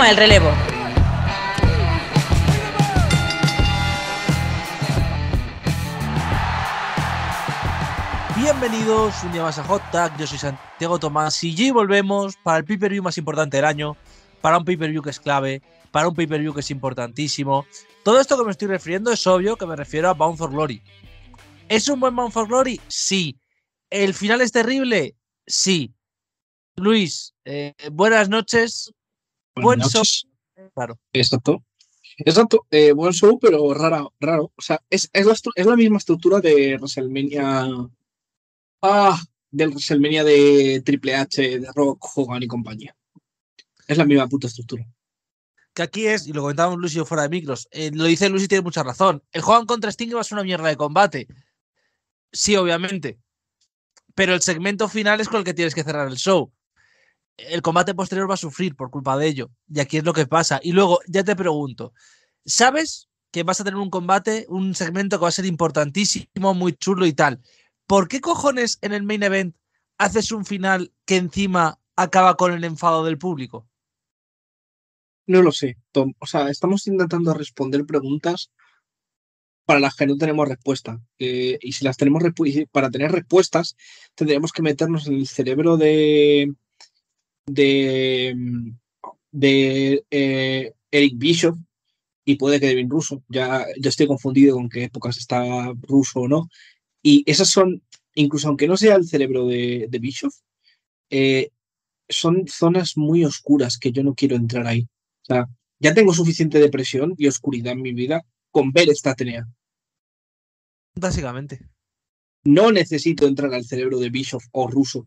toma el relevo. Bienvenidos un día más a Hot Tag, yo soy Santiago Tomás y allí volvemos para el pay-per-view más importante del año, para un pay-per-view que es clave, para un pay-per-view que es importantísimo. Todo esto que me estoy refiriendo es obvio que me refiero a Bound for Glory. ¿Es un buen Bound for Glory? Sí. ¿El final es terrible? Sí. Luis, buenas noches. Buenas noches. Claro. Exacto. Exacto, buen show, pero raro. O sea, es la misma estructura de WrestleMania... del WrestleMania de Triple H, de Rock, Hogan y compañía. Es la misma puta estructura. Que aquí es, y lo comentábamos Luis y yo fuera de micros, lo dice Luis y tiene mucha razón. El Hogan contra Sting va a ser una mierda de combate. Sí, obviamente. Pero el segmento final es con el que tienes que cerrar el show. El combate posterior va a sufrir por culpa de ello. Y aquí es lo que pasa. Y luego, ya te pregunto, ¿sabes que vas a tener un combate, un segmento que va a ser importantísimo, muy chulo y tal? ¿Por qué cojones en el main event haces un final que encima acaba con el enfado del público? No lo sé, Tom. O sea, estamos intentando responder preguntas para las que no tenemos respuesta. Y si las tenemos, para tener respuestas, tendríamos que meternos en el cerebro de Eric Bischoff y puede que de Vin Russo. Ya estoy confundido con qué épocas está Russo o no. Y esas son, incluso aunque no sea el cerebro de Bischoff, son zonas muy oscuras que yo no quiero entrar ahí. O sea, ya tengo suficiente depresión y oscuridad en mi vida con ver esta TNA. Básicamente. No necesito entrar al cerebro de Bischoff o Russo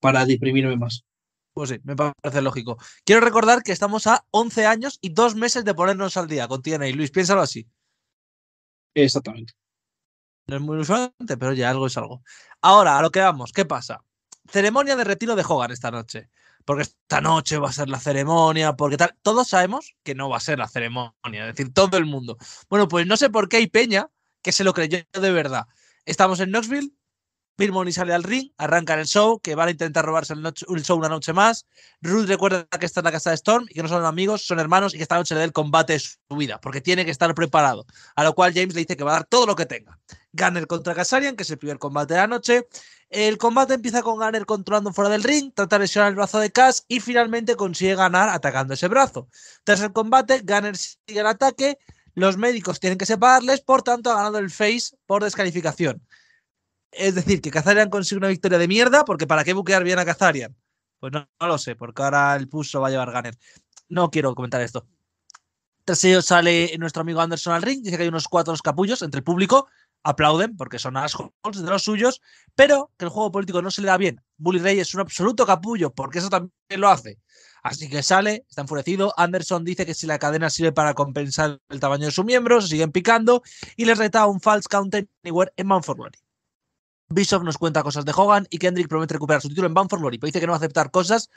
para deprimirme más. Pues sí, me parece lógico. Quiero recordar que estamos a 11 años y 2 meses de ponernos al día con TNA. Luis, piénsalo así. Exactamente. No es muy ilusionante, pero ya algo es algo. Ahora, a lo que vamos. ¿Qué pasa? Ceremonia de retiro de Hogan esta noche. Porque esta noche va a ser la ceremonia, porque tal. Todos sabemos que no va a ser la ceremonia. Es decir, todo el mundo. Bueno, pues no sé por qué hay peña que se lo creyó de verdad. Estamos en Knoxville. Bill Money sale al ring. Arrancan el show, que van a intentar robarse el show una noche más. Ruth recuerda que está en la casa de Storm y que no son amigos, son hermanos y que esta noche le da el combate de su vida, porque tiene que estar preparado. A lo cual James le dice que va a dar todo lo que tenga. Gunner contra Kazarian, que es el primer combate de la noche. El combate empieza con Gunner controlando fuera del ring, trata de lesionar el brazo de Cash y finalmente consigue ganar atacando ese brazo. Tras el combate, Gunner sigue el ataque, los médicos tienen que separarles, por tanto ha ganado el face por descalificación. Es decir, que Kazarian consigue una victoria de mierda, porque ¿para qué buquear bien a Kazarian? Pues no lo sé, porque ahora el push lo va a llevar Gunner. No quiero comentar esto. Tras ello sale nuestro amigo Anderson al ring, dice que hay unos 4 capullos entre el público. Aplauden porque son assholes de los suyos, pero que el juego político no se le da bien. Bully Ray es un absoluto capullo porque eso también lo hace. Así que sale, está enfurecido. Anderson dice que si la cadena sirve para compensar el tamaño de su miembro, se siguen picando y les reta un False Count Anywhere en Bound for Glory. Bischoff nos cuenta cosas de Hogan y Kendrick promete recuperar su título en Bound for Glory, pero dice que no va a aceptar cosas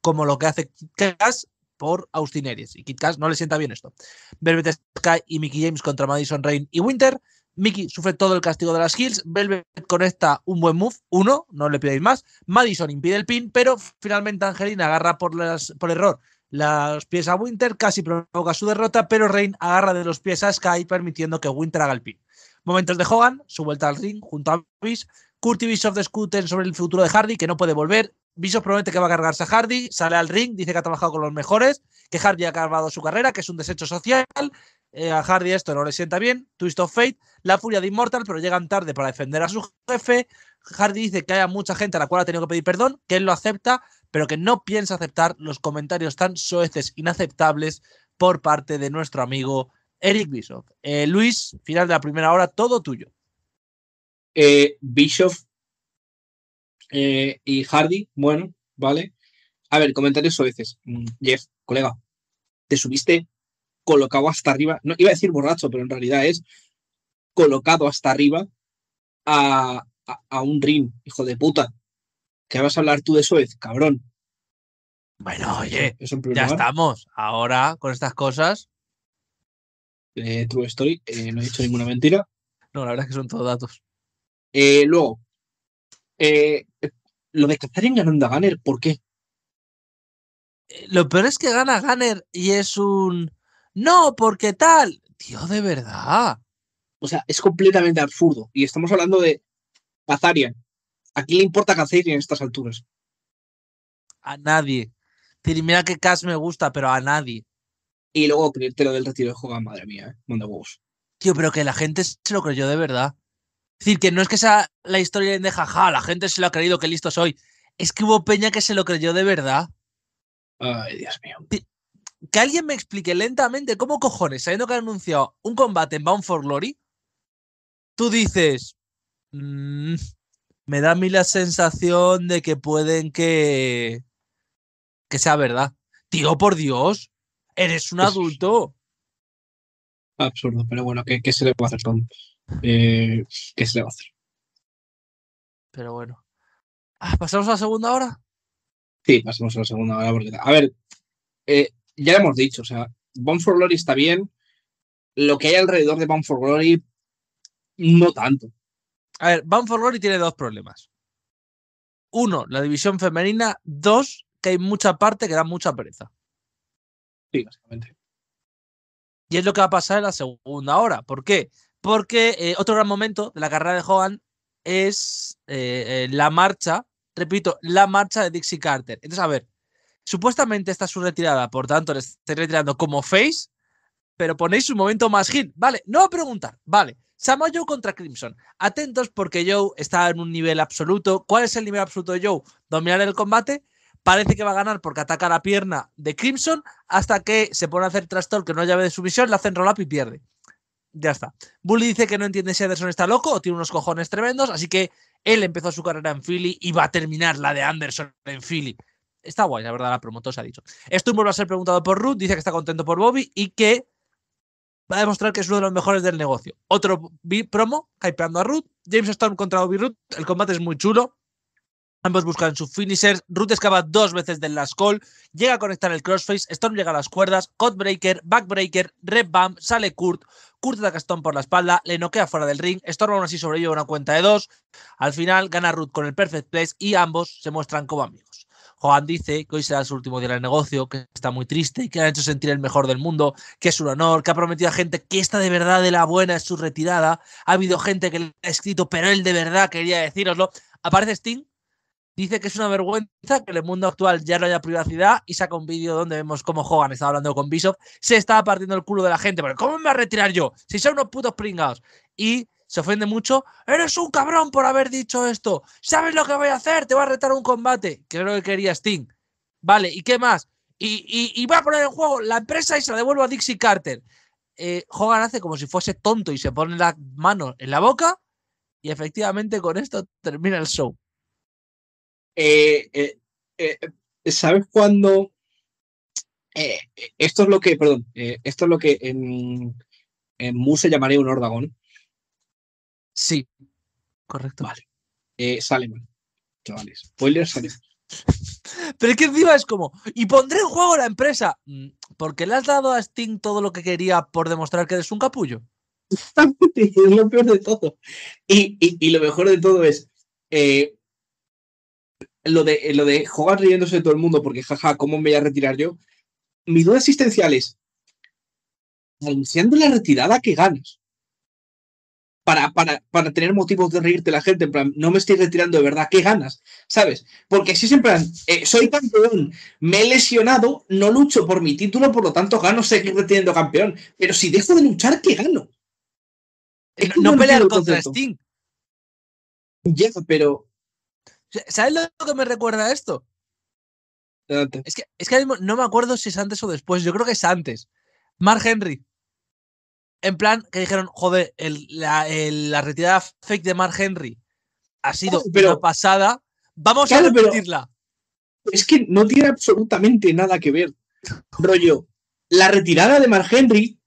como lo que hace Kid Kash por Austin Aries. Y Kid Kash no le sienta bien esto. Velvet Sky y Mickey James contra Madison Rayne y Winter. Mickey sufre todo el castigo de las Hills. Velvet conecta un buen move, uno, no le pidáis más. Madison impide el pin, pero finalmente Angelina agarra por error los pies a Winter, casi provoca su derrota, pero Rain agarra de los pies a Sky, permitiendo que Winter haga el pin. Momentos de Hogan, su vuelta al ring junto a Abyss. Kurt y Bischoff discuten sobre el futuro de Hardy, que no puede volver. Bischoff promete que va a cargarse a Hardy, sale al ring, dice que ha trabajado con los mejores, que Hardy ha acabado su carrera, que es un desecho social. A Hardy esto no le sienta bien. Twist of Fate, la furia de Immortal, pero llegan tarde para defender a su jefe. Hardy dice que hay mucha gente a la cual ha tenido que pedir perdón, que él lo acepta, pero que no piensa aceptar los comentarios tan soeces, inaceptables por parte de nuestro amigo Eric Bischoff. Luis, final de la primera hora, todo tuyo. Bischoff y Hardy, bueno, vale. A ver, comentarios soeces. Jeff, colega, te subiste colocado hasta arriba, no iba a decir borracho, pero en realidad es colocado hasta arriba a un ring, hijo de puta. ¿Qué vas a hablar tú de Suez, cabrón? Bueno, oye, ya estamos. Ahora, con estas cosas... True story, no he dicho ninguna mentira. No, la verdad es que son todos datos. Luego, lo de Kazarian ganando a Gunner, ¿por qué? Lo peor es que gana Gunner y es un... ¡No, porque tal! Tío, de verdad. O sea, es completamente absurdo. Y estamos hablando de Kazarian. ¿A quién le importa Kazarian a estas alturas? A nadie. Mira que Cash me gusta, pero a nadie. Y luego creerte lo del retiro de Hogan, madre mía, ¿eh? Manda huevos. Tío, pero que la gente se lo creyó de verdad. Es decir, que no es que sea la historia de jaja, la gente se lo ha creído, que listo soy. Es que hubo peña que se lo creyó de verdad. Ay, Dios mío. Que alguien me explique lentamente cómo cojones, sabiendo que han anunciado un combate en Bound for Glory, tú dices, me da a mí la sensación de que pueden que sea verdad. Tío, por Dios, eres un adulto. Absurdo, pero bueno, ¿qué se le va a hacer con? ¿Qué se le va a hacer? Pero bueno. ¿Pasamos a la segunda hora? Sí, pasamos a la segunda hora. Porque, a ver, ya lo hemos dicho, o sea, Bound for Glory está bien. Lo que hay alrededor de Bound for Glory, no tanto. A ver, Bound for Glory tiene dos problemas. Uno, la división femenina. Dos, que hay mucha parte que da mucha pereza. Sí, básicamente. Y es lo que va a pasar en la segunda hora. ¿Por qué? Porque otro gran momento de la carrera de Hogan es la marcha, repito, la marcha de Dixie Carter. Entonces, a ver, supuestamente esta es su retirada, por tanto, le estoy retirando como face, pero ponéis un momento más heel. Vale, no voy a preguntar. Vale, Samoa Joe contra Crimson. Atentos porque Joe está en un nivel absoluto. ¿Cuál es el nivel absoluto de Joe? Dominar el combate. Parece que va a ganar porque ataca la pierna de Crimson hasta que se pone a hacer trastorno, que no es llave de sumisión, le hacen roll up y pierde. Ya está. Bully dice que no entiende si Anderson está loco o tiene unos cojones tremendos, así que él empezó su carrera en Philly y va a terminar la de Anderson en Philly. Está guay, la verdad, la promotora se ha dicho. Storm vuelve a ser preguntado por Ruth, dice que está contento por Bobby y que va a demostrar que es uno de los mejores del negocio. Otro promo, hypeando a Ruth. James Storm contra Bobby Ruth. El combate es muy chulo. Ambos buscan sus finishers. Ruth escapa dos veces del last call. Llega a conectar el crossface. Storm llega a las cuerdas. Codebreaker, backbreaker, red bump. Sale Kurt. Kurt ataca a Storm por la espalda. Le noquea fuera del ring. Storm aún así sobrevive a una cuenta de dos. Al final gana Ruth con el perfect place y ambos se muestran como amigos. Hogan dice que hoy será su último día en el negocio, que está muy triste y que le han hecho sentir el mejor del mundo, que es un honor, que ha prometido a gente que esta de verdad de la buena es su retirada. Ha habido gente que le ha escrito, pero él de verdad quería decíroslo. Aparece Sting. Dice que es una vergüenza que en el mundo actual ya no haya privacidad y saca un vídeo donde vemos cómo Hogan estaba hablando con Bischoff. Se estaba partiendo el culo de la gente. Pero ¿cómo me voy a retirar yo? Si son unos putos pringados. Y se ofende mucho. ¡Eres un cabrón por haber dicho esto! ¿Sabes lo que voy a hacer? Te voy a retar un combate. Que es lo que quería Sting. Vale, ¿y qué más? Y va a poner en juego la empresa y se la devuelvo a Dixie Carter. Hogan hace como si fuese tonto y se pone las manos en la boca. Y efectivamente con esto termina el show. ¿Sabes cuándo? Esto es lo que, perdón, esto es lo que en Mu se llamaría un Ordagón. Sí, correcto. Vale. Sale mal, chavales. Spoilers, sale mal. Pero es que encima es como, y pondré en juego la empresa. Porque le has dado a Sting todo lo que quería por demostrar que eres un capullo. Exactamente, es lo peor de todo. Y lo mejor de todo es... Lo de Hogan riéndose de todo el mundo porque jaja, ¿cómo me voy a retirar yo? Mi duda existencial es anunciando la retirada que ganas para tener motivos de reírte la gente, en plan, no me estoy retirando de verdad, ¿qué ganas? ¿Sabes? Porque si es en plan, soy campeón, me he lesionado, no lucho por mi título, por lo tanto gano seguir reteniendo campeón, pero si dejo de luchar, ¿qué gano? Es que no pelear contra Sting. Ya, pero... ¿Sabes lo que me recuerda a esto? Es que ahora mismo no me acuerdo si es antes o después. Yo creo que es antes. Mark Henry. En plan, que dijeron, joder, la retirada fake de Mark Henry ha sido una pasada. Vamos a repetirla. Es que no tiene absolutamente nada que ver. Rollo, la retirada de Mark Henry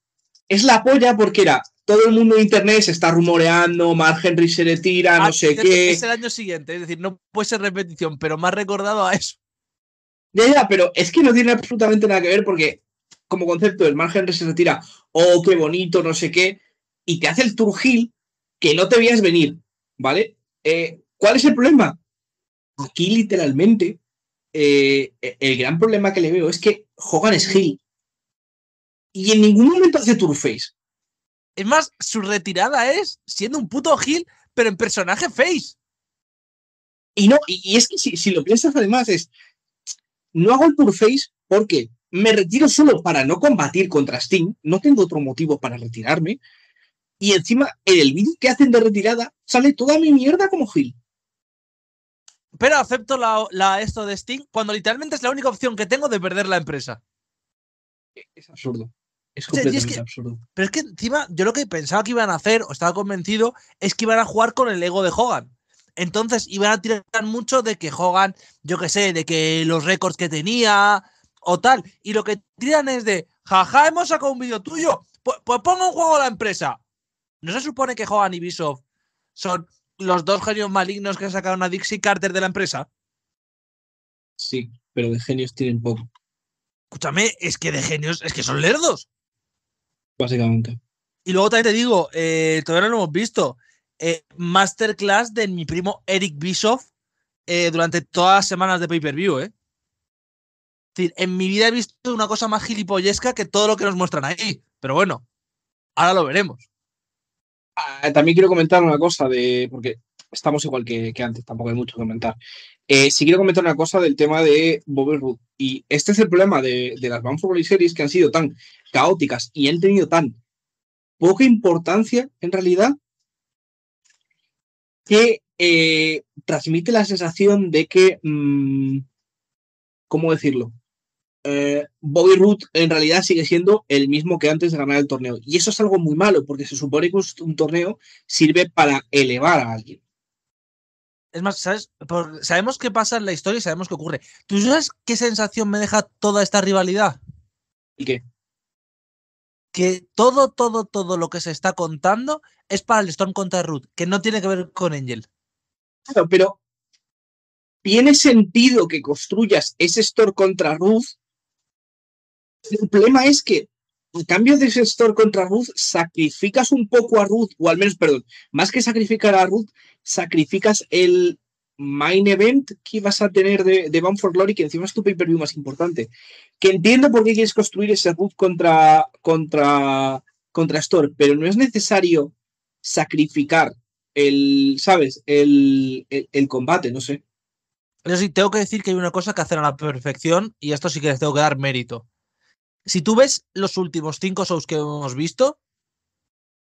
es la polla porque era... Todo el mundo en internet se está rumoreando, Mark Henry se retira, no sé qué. Es el año siguiente, es decir, no puede ser repetición, pero más recordado a eso. Ya, pero es que no tiene absolutamente nada que ver porque, como concepto, el Mark Henry se retira, oh, qué bonito, no sé qué, y te hace el tour heel que no te veías venir, ¿vale? ¿Cuál es el problema? Aquí, literalmente, el gran problema que le veo es que Hogan es heel y en ningún momento hace turface. Es más, su retirada es siendo un puto heel, pero en personaje face. Y no, y es que si lo piensas, además, es no hago el turface porque me retiro solo para no combatir contra Sting, no tengo otro motivo para retirarme, y encima en el vídeo que hacen de retirada sale toda mi mierda como heel. Pero acepto esto de Sting cuando literalmente es la única opción que tengo de perder la empresa. Es absurdo. Es completamente absurdo. Pero es que encima yo lo que pensaba que iban a hacer, o estaba convencido, es que iban a jugar con el ego de Hogan. Entonces iban a tirar mucho de que Hogan, yo qué sé, de que los récords que tenía o tal. Y lo que tiran es de, jaja, hemos sacado un vídeo tuyo, pues pongo en juego la empresa. ¿No se supone que Hogan y Bischoff son los dos genios malignos que sacaron a Dixie Carter de la empresa? Sí, pero de genios tienen poco. Escúchame, es que de genios, es que son lerdos. Básicamente. Y luego también te digo, todavía no lo hemos visto, masterclass de mi primo Eric Bischoff durante todas las semanas de pay-per-view, ¿eh? Es decir, en mi vida he visto una cosa más gilipollesca que todo lo que nos muestran ahí. Pero bueno, ahora lo veremos. También quiero comentar una cosa porque estamos igual que antes, tampoco hay mucho que comentar. Sí quiero comentar una cosa del tema de Bobby Roode. Y este es el problema de las Bound for Glory series, que han sido tan caóticas y han tenido tan poca importancia, en realidad, que transmite la sensación de que, ¿cómo decirlo? Bobby Roode en realidad sigue siendo el mismo que antes de ganar el torneo, y eso es algo muy malo porque se supone que un torneo sirve para elevar a alguien. Es más, ¿sabes? Sabemos qué pasa en la historia y sabemos qué ocurre. ¿Tú sabes qué sensación me deja toda esta rivalidad? ¿Y qué? Que todo lo que se está contando es para el Storm contra Roode, que no tiene que ver con Angel. Claro, pero tiene sentido que construyas ese Storm contra Roode. El problema es que, a cambio de ese Storm contra Ruth, sacrificas un poco a Ruth, o al menos, perdón, más que sacrificar a Ruth, sacrificas el main event que vas a tener de Bound for Glory, que encima es tu pay-per-view más importante. Que entiendo por qué quieres construir ese Ruth contra Storm, pero no es necesario sacrificar el, ¿sabes? El combate, no sé. Pero sí, tengo que decir que hay una cosa que hacen a la perfección, y esto sí que les tengo que dar mérito. Si tú ves los últimos 5 shows que hemos visto,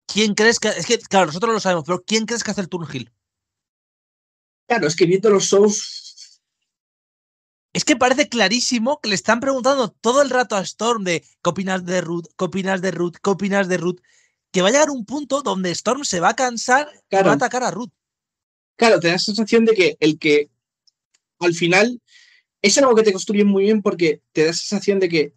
¿quién crees que...? Es que, claro, nosotros lo sabemos, pero ¿quién crees que hace el turn heel? Claro, es que viendo los shows... Es que parece clarísimo que le están preguntando todo el rato a Storm de ¿qué opinas de Ruth? ¿Qué opinas de Ruth? ¿Qué opinas de Ruth? Que va a llegar un punto donde Storm se va a cansar, claro, y va a atacar a Ruth. Claro, te da la sensación de que el que... Al final, es algo que te construyen muy bien porque te da la sensación de que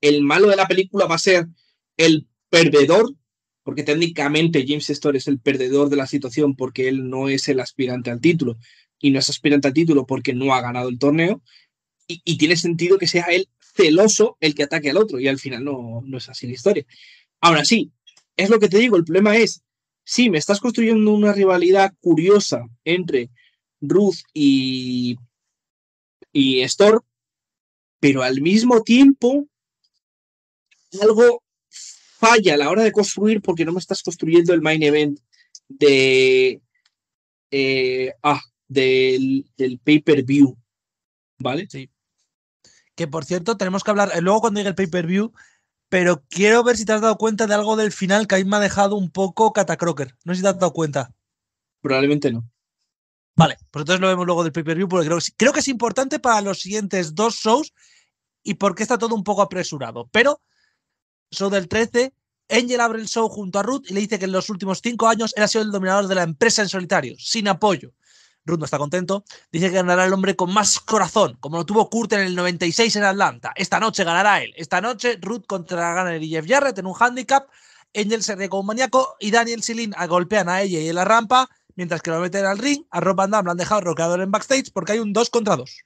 el malo de la película va a ser el perdedor, porque técnicamente James Storm es el perdedor de la situación porque él no es el aspirante al título, y no es aspirante al título porque no ha ganado el torneo, y tiene sentido que sea él celoso el que ataque al otro, y al final no es así la historia. Ahora sí, es lo que te digo, el problema es, sí, me estás construyendo una rivalidad curiosa entre Ruth y Storm, pero al mismo tiempo algo falla a la hora de construir porque no me estás construyendo el main event del pay-per-view, ¿vale? Sí. Que, por cierto, tenemos que hablar luego cuando llegue el pay-per-view, pero quiero ver si te has dado cuenta de algo del final que a mí me ha dejado un poco catacroker. No sé si te has dado cuenta. Probablemente no. Vale, pues entonces lo vemos luego del pay-per-view porque creo que es importante para los siguientes 2 shows y porque está todo un poco apresurado, pero... Show del 13, Angel abre el show junto a Ruth y le dice que en los últimos 5 años él ha sido el dominador de la empresa en solitario, sin apoyo. Ruth no está contento, dice que ganará el hombre con más corazón, como lo tuvo Kurt en el 96 en Atlanta. Esta noche ganará él. Esta noche Ruth contra Gunner y Jeff Jarrett en un handicap. Angel se ríe como un maníaco y Daniel Silin golpean a ella y en la rampa, mientras que lo meten al ring. A Rob Van Dam lo han dejado roqueador en backstage porque hay un 2 contra 2.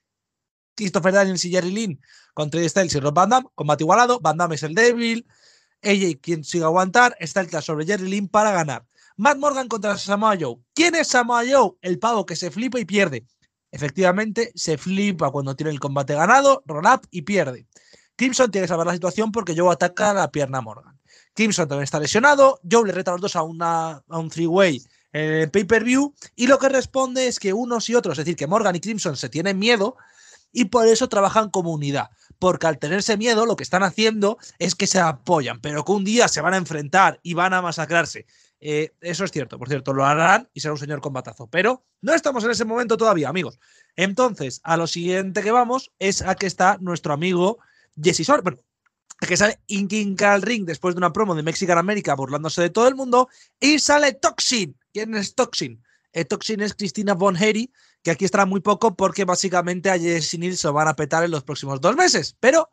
Christopher Daniels y Jerry Lynn contra AJ Styles y Rob Van Dam, combate igualado. Van Dam es el débil, AJ quien sigue a aguantar, Styles sobre Jerry Lynn para ganar. Matt Morgan contra Samoa Joe. ¿Quién es Samoa Joe? El pavo que se flipa y pierde. Efectivamente, se flipa cuando tiene el combate ganado, roll up y pierde. Crimson tiene que salvar la situación porque Joe ataca a la pierna a Morgan. Crimson también está lesionado, Joe le reta a los dos a un three-way en pay-per-view y lo que responde es que unos y otros, es decir, que Morgan y Crimson se tienen miedo y por eso trabajan como unidad, porque al tenerse miedo lo que están haciendo es que se apoyan, pero que un día se van a enfrentar y van a masacrarse. Eso es cierto, por cierto, lo harán y será un señor combatazo, pero no estamos en ese momento todavía, amigos. Entonces, a lo siguiente que vamos es a que está nuestro amigo Jesse Sorensen, bueno, que sale Inkinca al ring después de una promo de Mexican America burlándose de todo el mundo y sale Toxin. ¿Quién es Toxin? Toxin es Christina Von Heri, que aquí estará muy poco porque básicamente a Jessie Neal se van a petar en los próximos 2 meses, pero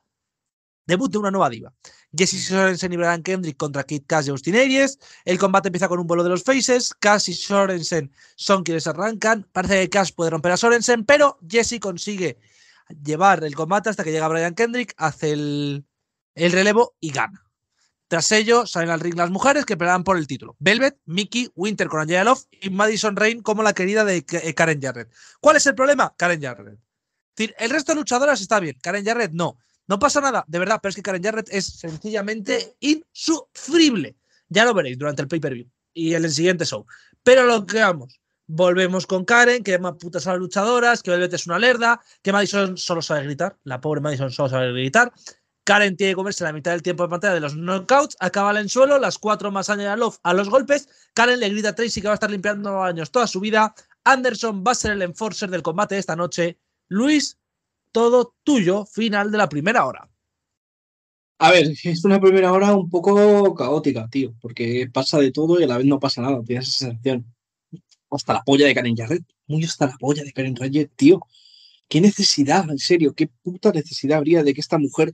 debut de una nueva diva. Jesse Sorensen y Brian Kendrick contra Kid Kash y Austin Aries. El combate empieza con un vuelo de los faces. Kash y Sorensen son quienes arrancan. Parece que Kash puede romper a Sorensen, pero Jesse consigue llevar el combate hasta que llega Brian Kendrick, hace el relevo y gana. Tras ello salen al ring las mujeres que pelean por el título. Velvet, Mickey, Winter con Angela Love y Madison Rayne como la querida de Karen Jarrett. ¿Cuál es el problema? Karen Jarrett. Es decir, el resto de luchadoras está bien, Karen Jarrett no. No pasa nada, de verdad, pero es que Karen Jarrett es sencillamente insufrible. Ya lo veréis durante el pay-per-view y en el siguiente show. Pero lo que vamos, volvemos con Karen, que llama putas a las luchadoras, que Velvet es una lerda, que Madison solo sabe gritar, la pobre Madison solo sabe gritar. Karen tiene que comerse la mitad del tiempo de pantalla de los knockouts, acaba en el suelo, las 4 más Angela Love a los golpes, Karen le grita a Tracy que va a estar limpiando baños toda su vida, Anderson va a ser el enforcer del combate de esta noche, Luis, todo tuyo, final de la primera hora. A ver, es una primera hora un poco caótica, tío, porque pasa de todo y a la vez no pasa nada, tienes esa sensación. Hasta la polla de Karen Jarrett, muy hasta la polla de Karen Jarrett, tío. ¿Qué necesidad, en serio, qué puta necesidad habría de que esta mujer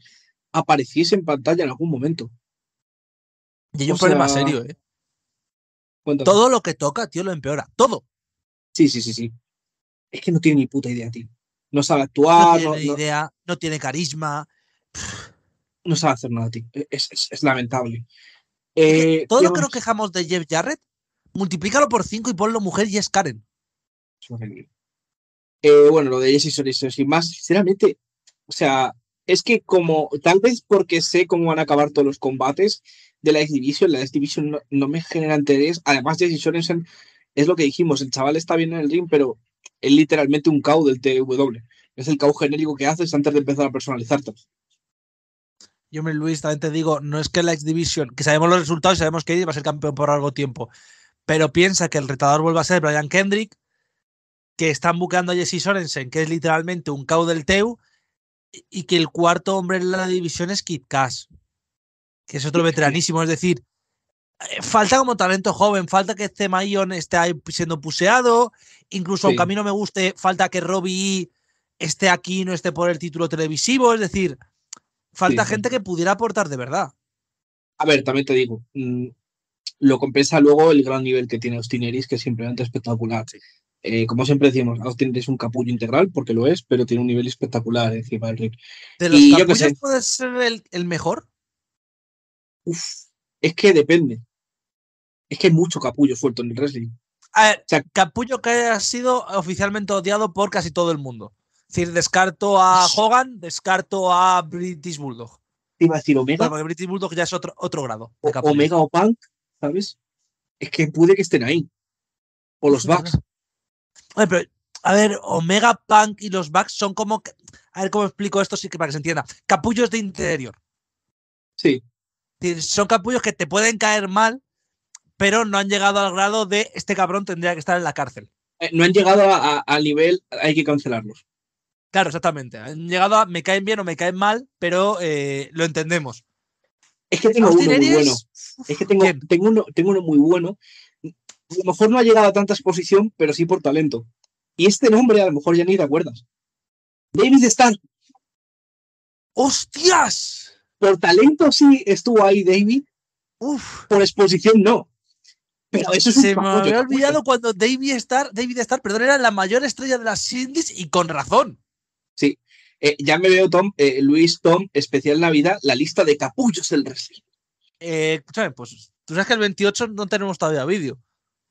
apareciese en pantalla en algún momento? Y hay un problema serio, ¿eh? Cuéntame. Todo lo que toca, tío, lo empeora. Todo. Sí. Es que no tiene ni puta idea, tío. No sabe actuar. No tiene idea, no tiene carisma. No sabe hacer nada, tío. Es lamentable. Todo digamos, lo que nos quejamos de Jeff Jarrett, multiplícalo por 5 y ponlo mujer y es Karen. Bueno, lo de Jesse Sorensen y más, sinceramente, o sea, es que como, tal vez porque sé cómo van a acabar todos los combates de la X Division no me genera interés. Además, Jesse Sorensen es lo que dijimos, el chaval está bien en el ring, pero es literalmente un KO del TW. Es el KO genérico que haces antes de empezar a personalizarte. Yo, Luis, también te digo, no es que la X Division, que sabemos los resultados y sabemos que va a ser campeón por largo tiempo, pero piensa que el retador vuelve a ser Brian Kendrick, que están buqueando a Jesse Sorensen, que es literalmente un KO del TEU, y que el cuarto hombre en la división es Kid Kash, que es otro veteranísimo. Es decir, falta como talento joven, falta que este Mayon esté ahí siendo puseado, incluso aunque a mí no me guste, falta que Robbie esté aquí, no esté por el título televisivo. Es decir, falta gente que pudiera aportar de verdad. A ver, también te digo, lo compensa luego el gran nivel que tiene Austin Aries, que es simplemente espectacular. Como siempre decimos, Austin es un capullo integral, porque lo es, pero tiene un nivel espectacular encima del ring. ¿De los capullos puede ser el mejor? Uf, es que depende. Es que hay mucho capullo suelto en el wrestling. A ver, o sea, capullo que ha sido oficialmente odiado por casi todo el mundo. Es decir, descarto a Hogan, descarto a British Bulldog. Te iba a decir Omega. Bueno, porque British Bulldog ya es otro grado. Omega o Punk, ¿sabes? Es que puede que estén ahí. O los Bucks. Oye, pero, a ver, Omega, Punk y los Bucks son como... A ver cómo explico esto para que se entienda. Capullos de interior. Sí. Son capullos que te pueden caer mal, pero no han llegado al grado de este cabrón tendría que estar en la cárcel. No han llegado al nivel hay que cancelarlos. Claro, exactamente. Han llegado a me caen bien o me caen mal, pero lo entendemos. Es que tengo uno muy bueno. Es que tengo uno muy bueno. A lo mejor no ha llegado a tanta exposición, pero sí por talento. Y este nombre a lo mejor ya ni te acuerdas. David Starr. ¡Hostias! Por talento sí estuvo ahí David. Uf. Por exposición no. Pero eso es se me había olvidado cuando David Starr, perdón, era la mayor estrella de las indies y con razón. Sí. Ya me veo, Luis, especial Navidad, la lista de capullos del wrestling. Escúchame, pues tú sabes que el 28 no tenemos todavía vídeo.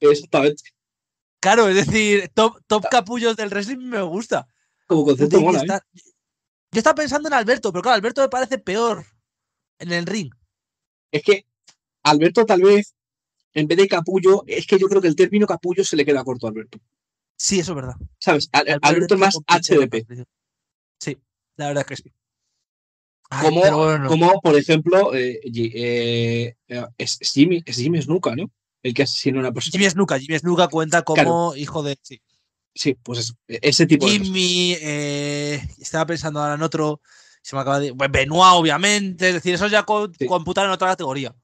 Exactamente. Claro, es decir, top capullos del wrestling me gusta. Como concepto mola, ¿eh? Yo estaba pensando en Alberto, pero claro, Alberto me parece peor en el ring. Es que Alberto tal vez, en vez de capullo, es que yo creo que el término capullo se le queda corto a Alberto. Sí, eso es verdad. ¿Sabes? Alberto es más HDP. Sí, la verdad es que sí. Ay, como, bueno, como, por ejemplo, es Jimmy Snuka, ¿no? El que asesina a una persona. Jimmy Snuka cuenta como hijo de... Sí. Sí, pues eso, ese tipo de cosas. Jimmy, estaba pensando ahora en otro, se me acaba de... Benoit, obviamente, es decir, eso ya computar en otra categoría.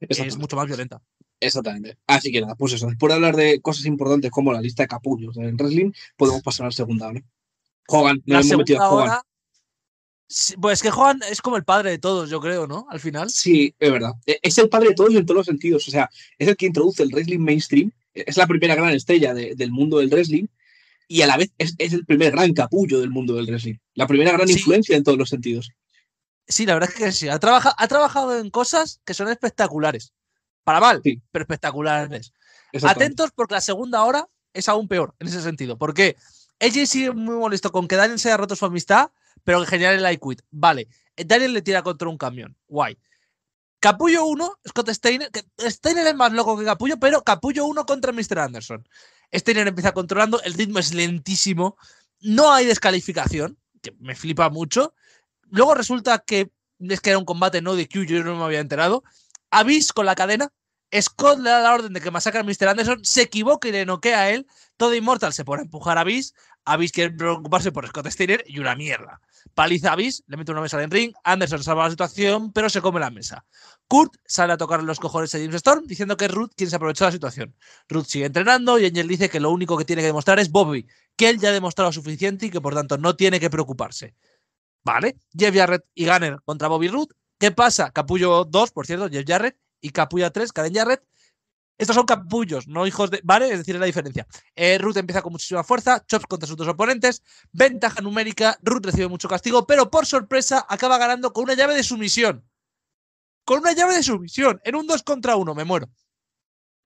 Es mucho más violenta. Exactamente. Así que nada, pues eso, después de hablar de cosas importantes como la lista de capullos en wrestling, podemos pasar a la segunda hora. Hogan, no hemos metido a Hogan. Pues es que Hogan es como el padre de todos, yo creo, ¿no? Al final. Sí, es verdad. Es el padre de todos en todos los sentidos. O sea, es el que introduce el wrestling mainstream. Es la primera gran estrella del mundo del wrestling y a la vez es el primer gran capullo del mundo del wrestling. La primera gran influencia en todos los sentidos. Sí, la verdad es que sí. Ha trabajado en cosas que son espectaculares. Para mal, pero espectaculares. Atentos porque la segunda hora es aún peor en ese sentido. Porque AJ sigue muy molesto con que Daniel se haya roto su amistad, pero en general el I Quit. Vale, Daniel le tira contra un camión. Guay. Capullo 1, Scott Steiner. Steiner es más loco que Capullo, pero Capullo 1 contra Mr. Anderson. Steiner empieza controlando, el ritmo es lentísimo, no hay descalificación, que me flipa mucho. Luego resulta que es que era un combate no de Q, yo no me había enterado. Abyss con la cadena, Scott le da la orden de que masacre a Mr. Anderson, se equivoca y le noquea a él. Todo Immortal se pone a empujar a Abyss. Abyss quiere preocuparse por Scott Steiner y una mierda. Paliza a Abyss, le mete una mesa en ring, Anderson salva la situación, pero se come la mesa. Kurt sale a tocar los cojones a James Storm diciendo que es Ruth quien se aprovechó de la situación. Ruth sigue entrenando y Angel dice que lo único que tiene que demostrar es Bobby, que él ya ha demostrado suficiente y que por tanto no tiene que preocuparse. Vale, Jeff Jarrett y Gunner contra Bobby Ruth. ¿Qué pasa? Capullo 2, por cierto, Jeff Jarrett, y Capullo 3, Karen Jarrett. Estos son capullos, no hijos de... ¿Vale? Es decir, es la diferencia. Ruth empieza con muchísima fuerza, chops contra sus dos oponentes, ventaja numérica, Ruth recibe mucho castigo, pero por sorpresa acaba ganando con una llave de sumisión. Con una llave de sumisión, en un 2 contra 1, me muero.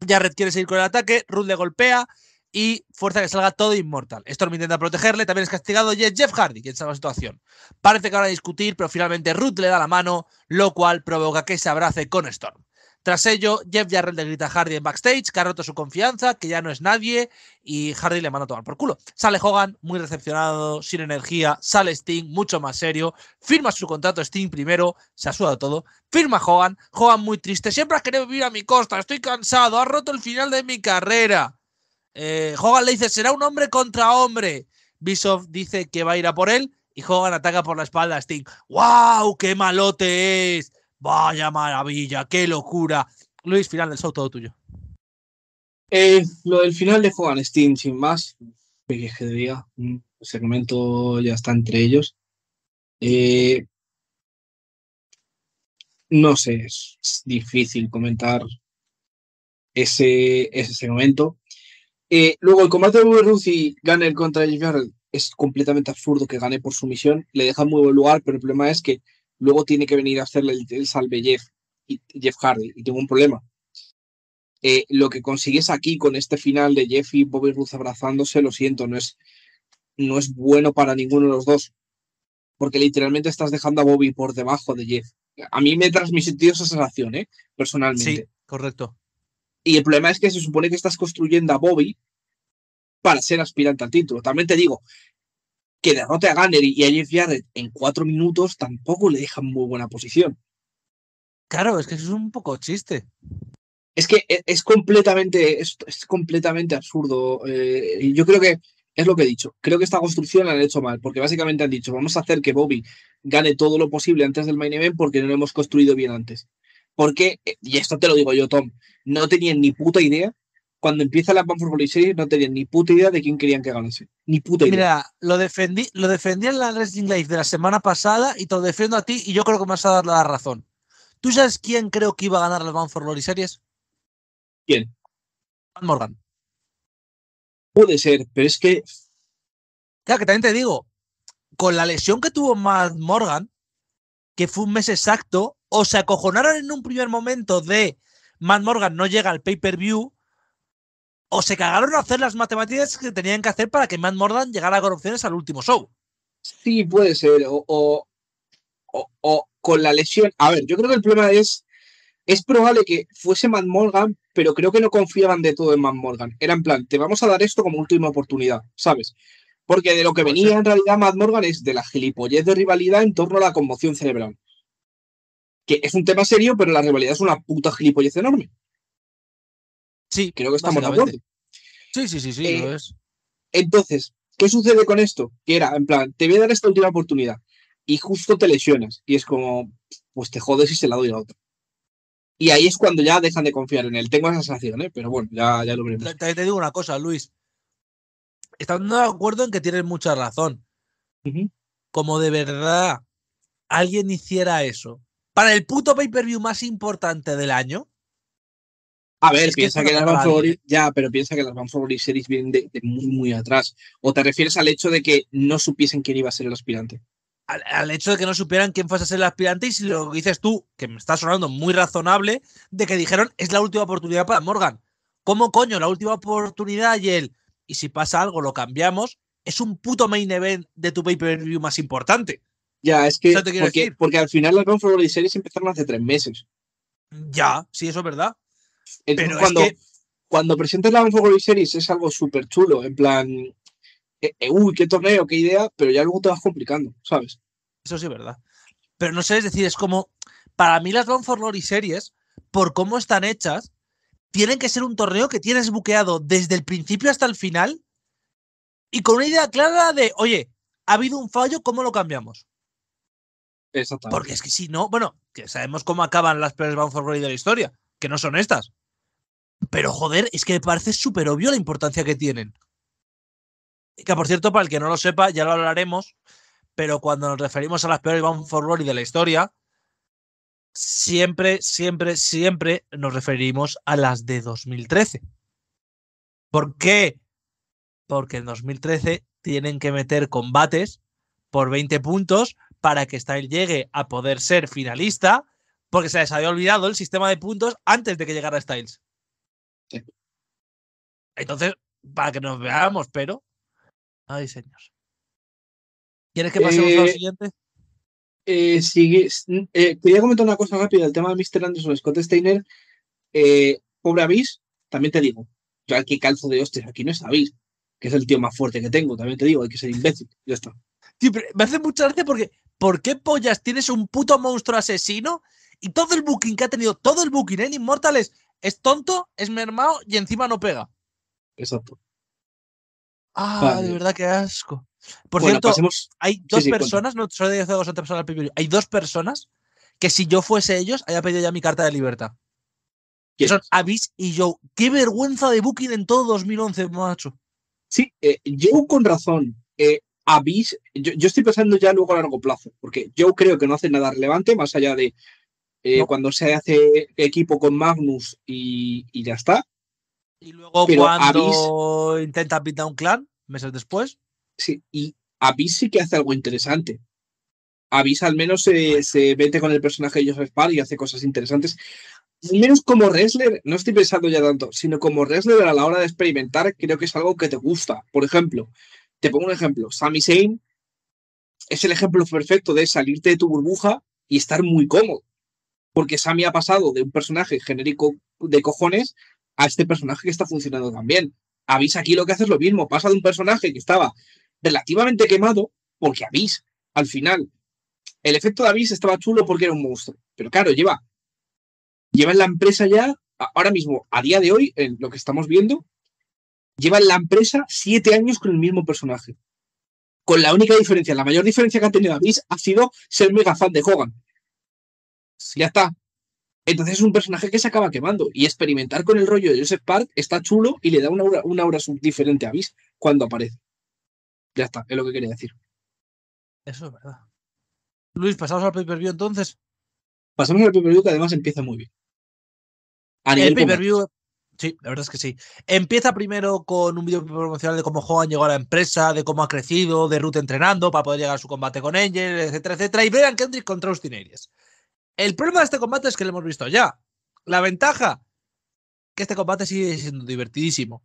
Jarrett quiere seguir con el ataque, Ruth le golpea y fuerza que salga todo Immortal. Storm intenta protegerle, también es castigado y es Jeff Hardy quien salva la situación. Parece que van a discutir, pero finalmente Ruth le da la mano, lo cual provoca que se abrace con Storm. Tras ello, Jeff Jarrett le grita a Hardy en backstage que ha roto su confianza, que ya no es nadie, y Hardy le manda a tomar por culo. Sale Hogan, muy decepcionado, sin energía, sale Sting, mucho más serio, firma su contrato Sting primero, se ha sudado todo, firma Hogan muy triste, siempre has querido vivir a mi costa, estoy cansado, has roto el final de mi carrera. Hogan le dice, será un hombre contra hombre. Bischoff dice que va a ir a por él y Hogan ataca por la espalda a Sting. ¡Wow! ¡Qué malote es! Vaya maravilla, qué locura. Luis, final del show, todo tuyo. Lo del final de Hogan Steam, sin más, que diga, el segmento ya está entre ellos. No sé, es difícil comentar ese segmento. Luego el combate de Bobby Roode y Gunner contra Jeff Jarrett es completamente absurdo que gane por sumisión. Le deja en muy buen lugar, pero el problema es que luego tiene que venir a hacerle el salve Jeff Hardy. Y tengo un problema. Lo que consigues aquí con este final de Jeff y Bobby Roode abrazándose, lo siento, no es bueno para ninguno de los dos. Porque literalmente estás dejando a Bobby por debajo de Jeff. A mí me transmitió esa sensación, personalmente. Sí, correcto. Y el problema es que se supone que estás construyendo a Bobby para ser aspirante al título. También te digo... que derrote a Gunner y a Jeff Jarrett en 4 minutos tampoco le dejan muy buena posición. Claro, es que eso es un poco chiste. Es que es completamente absurdo. Yo creo que es lo que he dicho. Creo que esta construcción la han hecho mal, porque básicamente han dicho, vamos a hacer que Bobby gane todo lo posible antes del main event porque no lo hemos construido bien antes. Porque, y esto te lo digo yo, Tom, no tenían ni puta idea. Cuando empieza la Bound for Glory Series no tenían ni puta idea de quién querían que ganase. Ni puta idea. Mira, lo defendí en la Wrestling Live de la semana pasada y te lo defiendo a ti y yo creo que me vas a dar la razón. ¿Tú sabes quién creo que iba a ganar la Bound for Glory Series? ¿Quién? Juan Morgan. Puede ser, pero es que... Claro, que también te digo, con la lesión que tuvo Matt Morgan, que fue un mes exacto, o se acojonaron en un primer momento de Matt Morgan no llega al pay-per-view... o se cagaron a hacer las matemáticas que tenían que hacer para que Matt Morgan llegara a corrupciones al último show. Sí, puede ser. O con la lesión. A ver, yo creo que el problema es... Es probable que fuese Matt Morgan, pero creo que no confiaban de todo en Matt Morgan. Era en plan, te vamos a dar esto como última oportunidad, ¿sabes? Porque de lo que venía en realidad Matt Morgan es de la gilipollez de rivalidad en torno a la conmoción cerebral. Que es un tema serio, pero la rivalidad es una puta gilipollez enorme. Sí, creo que estamos de acuerdo. Sí, lo es. Entonces, ¿qué sucede con esto? Que era, en plan, te voy a dar esta última oportunidad y justo te lesionas. Y es como, pues te jodes y se la doy a otro. Y ahí es cuando ya dejan de confiar en él. Tengo esa sensación, ¿eh? Pero bueno, ya lo veremos. Te digo una cosa, Luis. Estando de acuerdo en que tienes mucha razón. Uh-huh. Como de verdad alguien hiciera eso para el puto pay-per-view más importante del año. A ver, piensa que las Bound for Glory Series vienen de muy, muy atrás. ¿O te refieres al hecho de que no supiesen quién iba a ser el aspirante? Al hecho de que no supieran quién fuese a ser el aspirante, y si lo dices tú, que me está sonando muy razonable, de que dijeron es la última oportunidad para Morgan. ¿Cómo coño? La última oportunidad y él, y si pasa algo lo cambiamos, es un puto main event de tu pay-per-view más importante. Ya, es que porque al final las Bound for Glory Series empezaron hace 3 meses. Ya, sí, eso es verdad. Entonces, pero cuando presentas la Bound for Glory Series es algo súper chulo, en plan... uy, qué torneo, qué idea, pero ya luego te vas complicando, ¿sabes? Eso sí es verdad. Pero no sé, es decir, es como... Para mí las Bound for Glory Series, por cómo están hechas, tienen que ser un torneo que tienes buqueado desde el principio hasta el final y con una idea clara de, oye, ha habido un fallo, ¿cómo lo cambiamos? Exactamente. Porque es que si no... Bueno, que sabemos cómo acaban las peores Bound for Glory de la historia, que no son estas. Pero, joder, es que me parece súper obvio la importancia que tienen. Que, por cierto, para el que no lo sepa, ya lo hablaremos, pero cuando nos referimos a las peores Bound for Glory de la historia, siempre nos referimos a las de 2013. ¿Por qué? Porque en 2013 tienen que meter combates por 20 puntos para que Styles llegue a poder ser finalista, porque se les había olvidado el sistema de puntos antes de que llegara Styles. Sí. Entonces, para que nos veamos, pero... Ay, señor. ¿Quieres que pasemos a lo siguiente? Quería comentar una cosa rápida. El tema de Mr. Anderson, Scott Steiner. Pobre Abyss, también te digo. Yo aquí calzo de hostias. Aquí no es Abyss, que es el tío más fuerte que tengo. También te digo, hay que ser imbécil. Ya está. Tío, pero me hace mucha gracia porque... ¿Por qué pollas tienes un puto monstruo asesino? Y todo el booking que ha tenido, todo el booking en Inmortales es tonto, es mermado y encima no pega. Exacto. Ah, vale. De verdad, qué asco. Por cierto, pasemos... hay dos personas, cuenta. No solo he dejado 2 personas al pay-per-view, hay 2 personas que si yo fuese ellos, haya pedido ya mi carta de libertad. Que son Abyss y Joe. Qué vergüenza de booking en todo 2011, macho. Sí, Joe con razón. Abyss, yo estoy pensando ya luego a largo plazo, porque Joe creo que no hace nada relevante, más allá de cuando se hace equipo con Magnus y ya está. Y luego pero cuando Abyss, intenta pintar un clan, meses después. Sí, y Abyss sí que hace algo interesante. Abyss al menos se mete con el personaje de Joseph Parr y hace cosas interesantes. Al menos como wrestler, no estoy pensando ya tanto, sino como wrestler a la hora de experimentar, creo que es algo que te gusta. Por ejemplo, te pongo un ejemplo. Sami Zayn es el ejemplo perfecto de salirte de tu burbuja y estar muy cómodo. Porque Sami ha pasado de un personaje genérico de cojones a este personaje que está funcionando también. Abyss aquí lo que hace es lo mismo. Pasa de un personaje que estaba relativamente quemado, porque Abyss, al final, el efecto de Abyss estaba chulo porque era un monstruo. Pero claro, lleva en la empresa ya, ahora mismo, a día de hoy, en lo que estamos viendo, lleva en la empresa 7 años con el mismo personaje. Con la única diferencia, la mayor diferencia que ha tenido Abyss ha sido ser mega fan de Hogan. Ya está. Entonces es un personaje que se acaba quemando y experimentar con el rollo de Joseph Park está chulo y le da una aura diferente a Abyss cuando aparece. Ya está, es lo que quería decir. Eso es verdad. Luis, ¿pasamos al pay-per-view entonces? Pasamos al pay-per-view que además empieza muy bien. El pay-per-view, sí, la verdad es que sí. Empieza primero con un vídeo promocional de cómo Hogan llegó a la empresa, de cómo ha crecido, de Ruth entrenando para poder llegar a su combate con Angel, etcétera, etcétera. Y Brian Kendrick contra Austin Aries. El problema de este combate es que lo hemos visto ya. La ventaja, que este combate sigue siendo divertidísimo.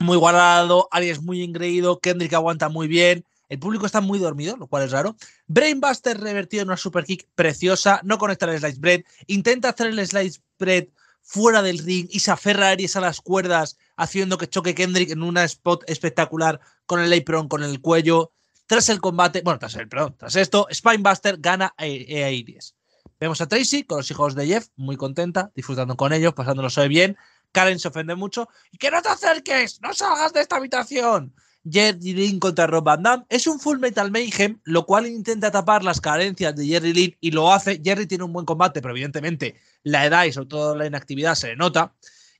muy guardado, Aries muy engreído, Kendrick aguanta muy bien. El público está muy dormido, lo cual es raro. Brainbuster revertido en una superkick preciosa. No conecta el slicebread. Intenta hacer el slicebread fuera del ring y se aferra a Aries a las cuerdas, haciendo que choque Kendrick en una spot espectacular con el apron, con el cuello. Tras el combate, bueno, tras esto, Spinebuster gana a Aries. Vemos a Tracy con los hijos de Jeff, muy contenta, disfrutando con ellos, pasándolos hoy bien. Karen se ofende mucho. ¡Y que no te acerques! ¡No salgas de esta habitación! Jerry Lynn contra Rob Van Dam. Es un Full Metal Mayhem, lo cual intenta tapar las carencias de Jerry Lynn y lo hace. Jerry tiene un buen combate, pero evidentemente la edad y sobre todo la inactividad se le nota.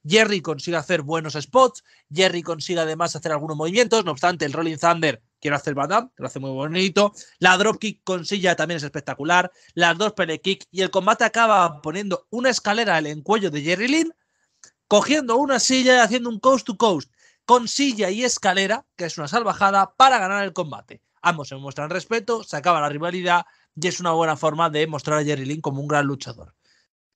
Jerry consigue hacer buenos spots. Jerry consigue además hacer algunos movimientos. No obstante, el Rolling Thunder quiere hacer Van Dam, que lo hace muy bonito. La Dropkick con silla también es espectacular. Las dos Pele Kick. Y el combate acaba poniendo una escalera en el cuello de Jerry Lynn, cogiendo una silla y haciendo un coast to coast con silla y escalera, que es una salvajada, para ganar el combate. Ambos se muestran respeto, se acaba la rivalidad y es una buena forma de mostrar a Jerry Lynn como un gran luchador.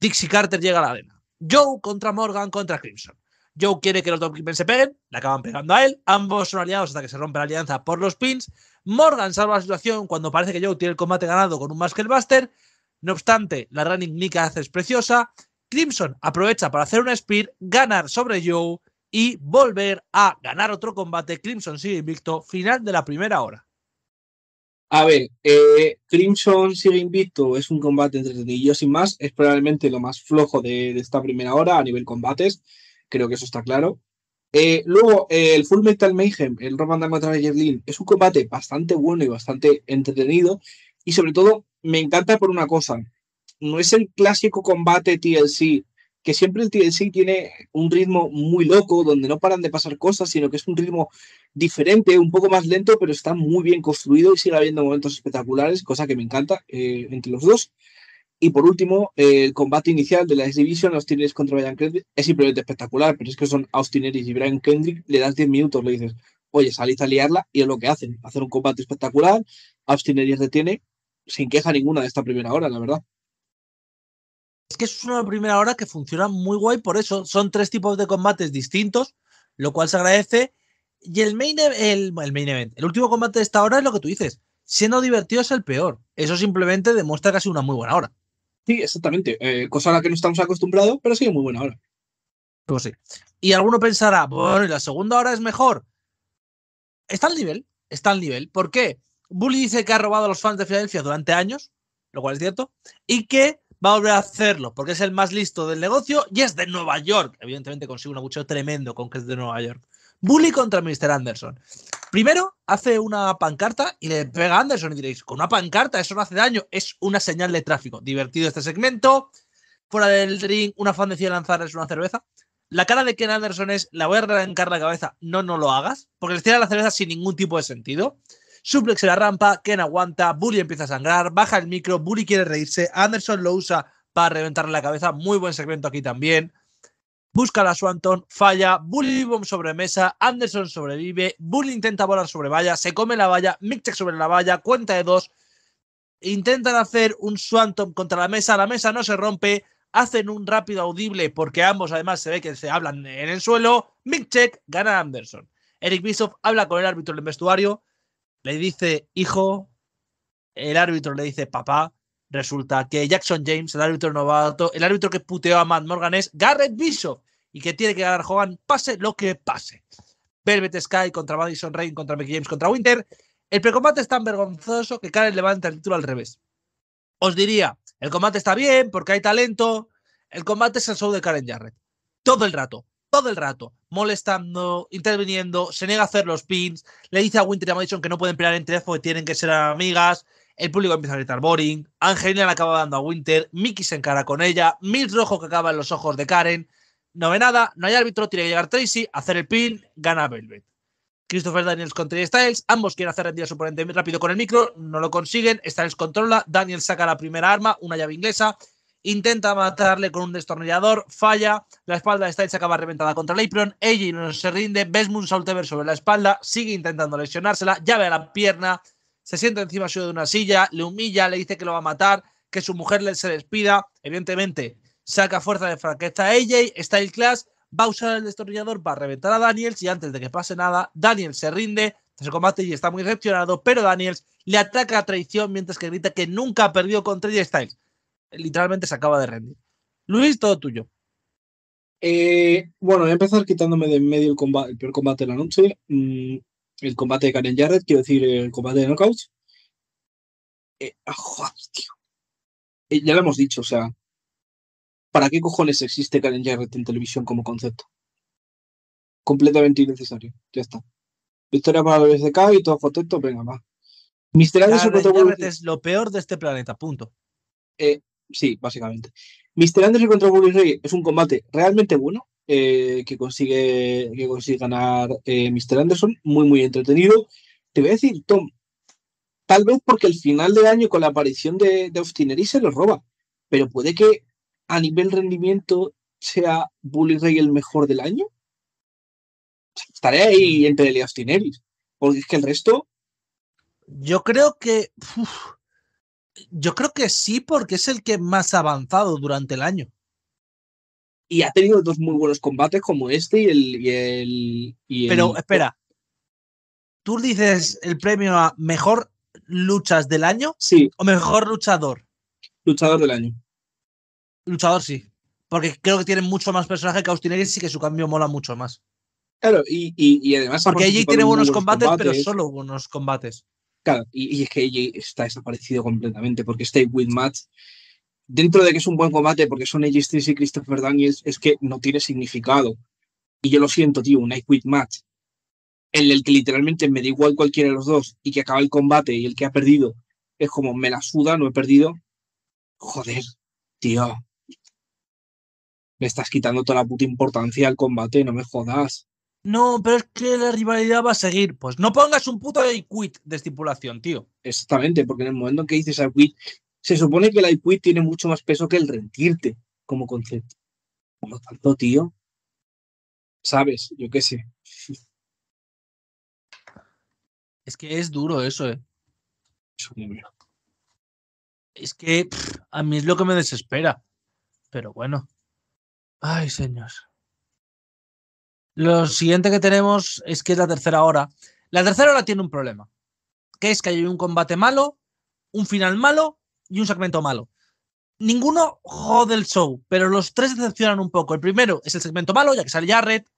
Dixie Carter llega a la arena. Joe contra Morgan contra Crimson. Joe quiere que los dos Kickmen se peguen, le acaban pegando a él. Ambos son aliados hasta que se rompe la alianza por los pins. Morgan salva la situación cuando parece que Joe tiene el combate ganado con un Muscle Buster. No obstante, la running knee que hace es preciosa. Crimson aprovecha para hacer un spear, ganar sobre Joe y volver a ganar otro combate. Crimson sigue invicto, final de la primera hora. A ver, Crimson sigue invicto, es un combate entretenido sin más, es probablemente lo más flojo de esta primera hora a nivel combates, creo que eso está claro. Luego, el Full Metal Mayhem, el Roman Dam contra Jerry Lynn, es un combate bastante bueno y bastante entretenido, y sobre todo, me encanta por una cosa, no es el clásico combate TLC, que siempre el TLC tiene un ritmo muy loco, donde no paran de pasar cosas, sino que es un ritmo diferente, un poco más lento, pero está muy bien construido y sigue habiendo momentos espectaculares, cosa que me encanta entre los dos. Y por último, el combate inicial de la X-Division, Austin Aries contra Brian Kendrick, es simplemente espectacular, pero es que son Austin Aries y Brian Kendrick, le das 10 minutos, le dices, oye, salís a liarla, y es lo que hacen, hacer un combate espectacular, Austin Aries detiene, sin queja ninguna de esta primera hora, la verdad. Es que es una primera hora que funciona muy guay por eso. Son tres tipos de combates distintos, lo cual se agradece. Y el main event, el último combate de esta hora es lo que tú dices. Siendo divertido es el peor. Eso simplemente demuestra que ha sido una muy buena hora. Sí, exactamente. Cosa a la que no estamos acostumbrados, pero sí, muy buena hora. Pues sí. Y alguno pensará, bueno, la segunda hora es mejor. Está al nivel, está al nivel. ¿Por qué? Bully dice que ha robado a los fans de Filadelfia durante años, lo cual es cierto, y que va a volver a hacerlo porque es el más listo del negocio y es de Nueva York. Evidentemente consigue un abucheo tremendo con que es de Nueva York. Bully contra Mr. Anderson. Primero hace una pancarta y le pega a Anderson y diréis, con una pancarta eso no hace daño, es una señal de tráfico. Divertido este segmento. Fuera del ring, una fan decide lanzarles una cerveza. La cara de Ken Anderson es, la voy a arrancar la cabeza, no lo hagas, porque les tira la cerveza sin ningún tipo de sentido. Suplex en la rampa, Ken aguanta, Bully empieza a sangrar, baja el micro, Bully quiere reírse, Anderson lo usa para reventarle la cabeza, muy buen segmento aquí también. Busca la Swanton, falla, Bully bomb sobre mesa, Anderson sobrevive, Bully intenta volar sobre valla, se come la valla, Mickcheck sobre la valla, cuenta de dos, intentan hacer un Swanton contra la mesa no se rompe, hacen un rápido audible porque ambos además se ve que se hablan en el suelo, Mickcheck gana a Anderson. Eric Bischoff habla con el árbitro en el vestuario, le dice hijo, el árbitro le dice papá. Resulta que Jackson James, el árbitro novato, el árbitro que puteó a Matt Morgan es Garrett Bischoff y que tiene que ganar Hogan pase lo que pase. Velvet Sky contra Madison Rayne, contra Mickey James, contra Winter. El precombate es tan vergonzoso que Karen levanta el título al revés. Os diría, el combate está bien porque hay talento. El combate es el show de Karen Jarrett. Todo el rato, molestando, interviniendo, se niega a hacer los pins, le dice a Winter y a Madison que no pueden pelear entre ellas porque tienen que ser amigas, el público empieza a gritar boring, Angelina le acaba dando a Winter, Mickey se encara con ella, Milt rojo que acaba en los ojos de Karen, no ve nada, no hay árbitro, tiene que llegar Tracy, hacer el pin, gana Velvet. Christopher Daniels contra AJ Styles, ambos quieren hacer rendir a su oponente rápido con el micro, no lo consiguen, Styles controla, Daniels saca la primera arma, una llave inglesa, intenta matarle con un destornillador, falla, la espalda de Styles acaba reventada contra el apron, AJ no se rinde, ves Moonsaultever sobre la espalda, sigue intentando lesionársela, llave a la pierna, se sienta encima suyo de una silla, le humilla, le dice que lo va a matar, que su mujer se despida, evidentemente saca fuerza de franqueza a AJ, Styles Clash, va a usar el destornillador para reventar a Daniels y antes de que pase nada, Daniels se rinde tras el combate y está muy reaccionado, pero Daniels le ataca a traición mientras que grita que nunca ha perdido contra AJ Styles. Literalmente se acaba de rendir. Luis, todo tuyo. Bueno, voy a empezar quitándome de en medio el combate, el peor combate de la noche, el combate de Karen Jarrett, quiero decir, el combate de knockouts. Joder, tío. Ya lo hemos dicho, o sea, ¿para qué cojones existe Karen Jarrett en televisión como concepto? Completamente innecesario, ya está. Victoria para Velvet Sky y todo contento, venga, va. Karen Jarrett es lo peor de este planeta, punto. Sí, básicamente. Mr. Anderson contra Bully Ray es un combate realmente bueno, que consigue ganar Mr. Anderson, muy muy entretenido. Te voy a decir, Tom, tal vez porque el final del año con la aparición de Austin Aries se lo roba, pero puede que a nivel rendimiento sea Bully Ray el mejor del año. Estaré ahí entre el y Austin Aries, porque es que el resto... Yo creo que... Yo creo que sí, porque es el que más ha avanzado durante el año. Y ha tenido dos muy buenos combates como este y el... Pero, espera. ¿Tú dices el premio a mejor luchas del año? Sí. ¿O mejor luchador? Luchador del año. Luchador, sí. Porque creo que tiene mucho más personaje que Austin Aries y que su cambio mola mucho más. Claro, y además... Porque allí tiene buenos combates, pero solo buenos combates. Claro, y es que AJ está desaparecido completamente, porque este win match, dentro de que es un buen combate, porque son AJ Styles y Christopher Daniels, es que no tiene significado. Y yo lo siento, tío, un quit match, en el que literalmente me da igual cualquiera de los dos, y que acaba el combate, y el que ha perdido, es como, me la suda, no he perdido. Joder, tío. Me estás quitando toda la puta importancia al combate, no me jodas. No, pero es que la rivalidad va a seguir. Pues no pongas un puto I-Quit de estipulación, tío. Exactamente, porque en el momento en que dices I-Quit, se supone que el I-Quit tiene mucho más peso que el rendirte como concepto. Por lo tanto, tío, sabes, yo qué sé. Es que es duro eso, ¿eh? Es que a mí es lo que me desespera. Pero bueno. Ay, señor. Lo siguiente que tenemos es que es la tercera hora. La tercera hora tiene un problema, que es que hay un combate malo, un final malo y un segmento malo. Ninguno jode el show, pero los tres decepcionan un poco. El primero es el segmento malo, ya que sale Jarrett,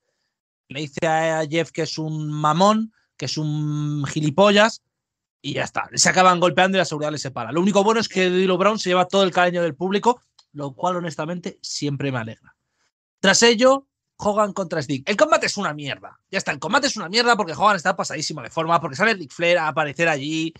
le dice a Jeff que es un mamón, que es un gilipollas, y ya está. Se acaban golpeando y la seguridad les separa. Lo único bueno es que Dilo Brown se lleva todo el cariño del público, lo cual honestamente siempre me alegra. Tras ello... Hogan contra Sting. El combate es una mierda. Ya está, el combate es una mierda porque Hogan está pasadísimo de forma, porque sale Ric Flair a aparecer allí.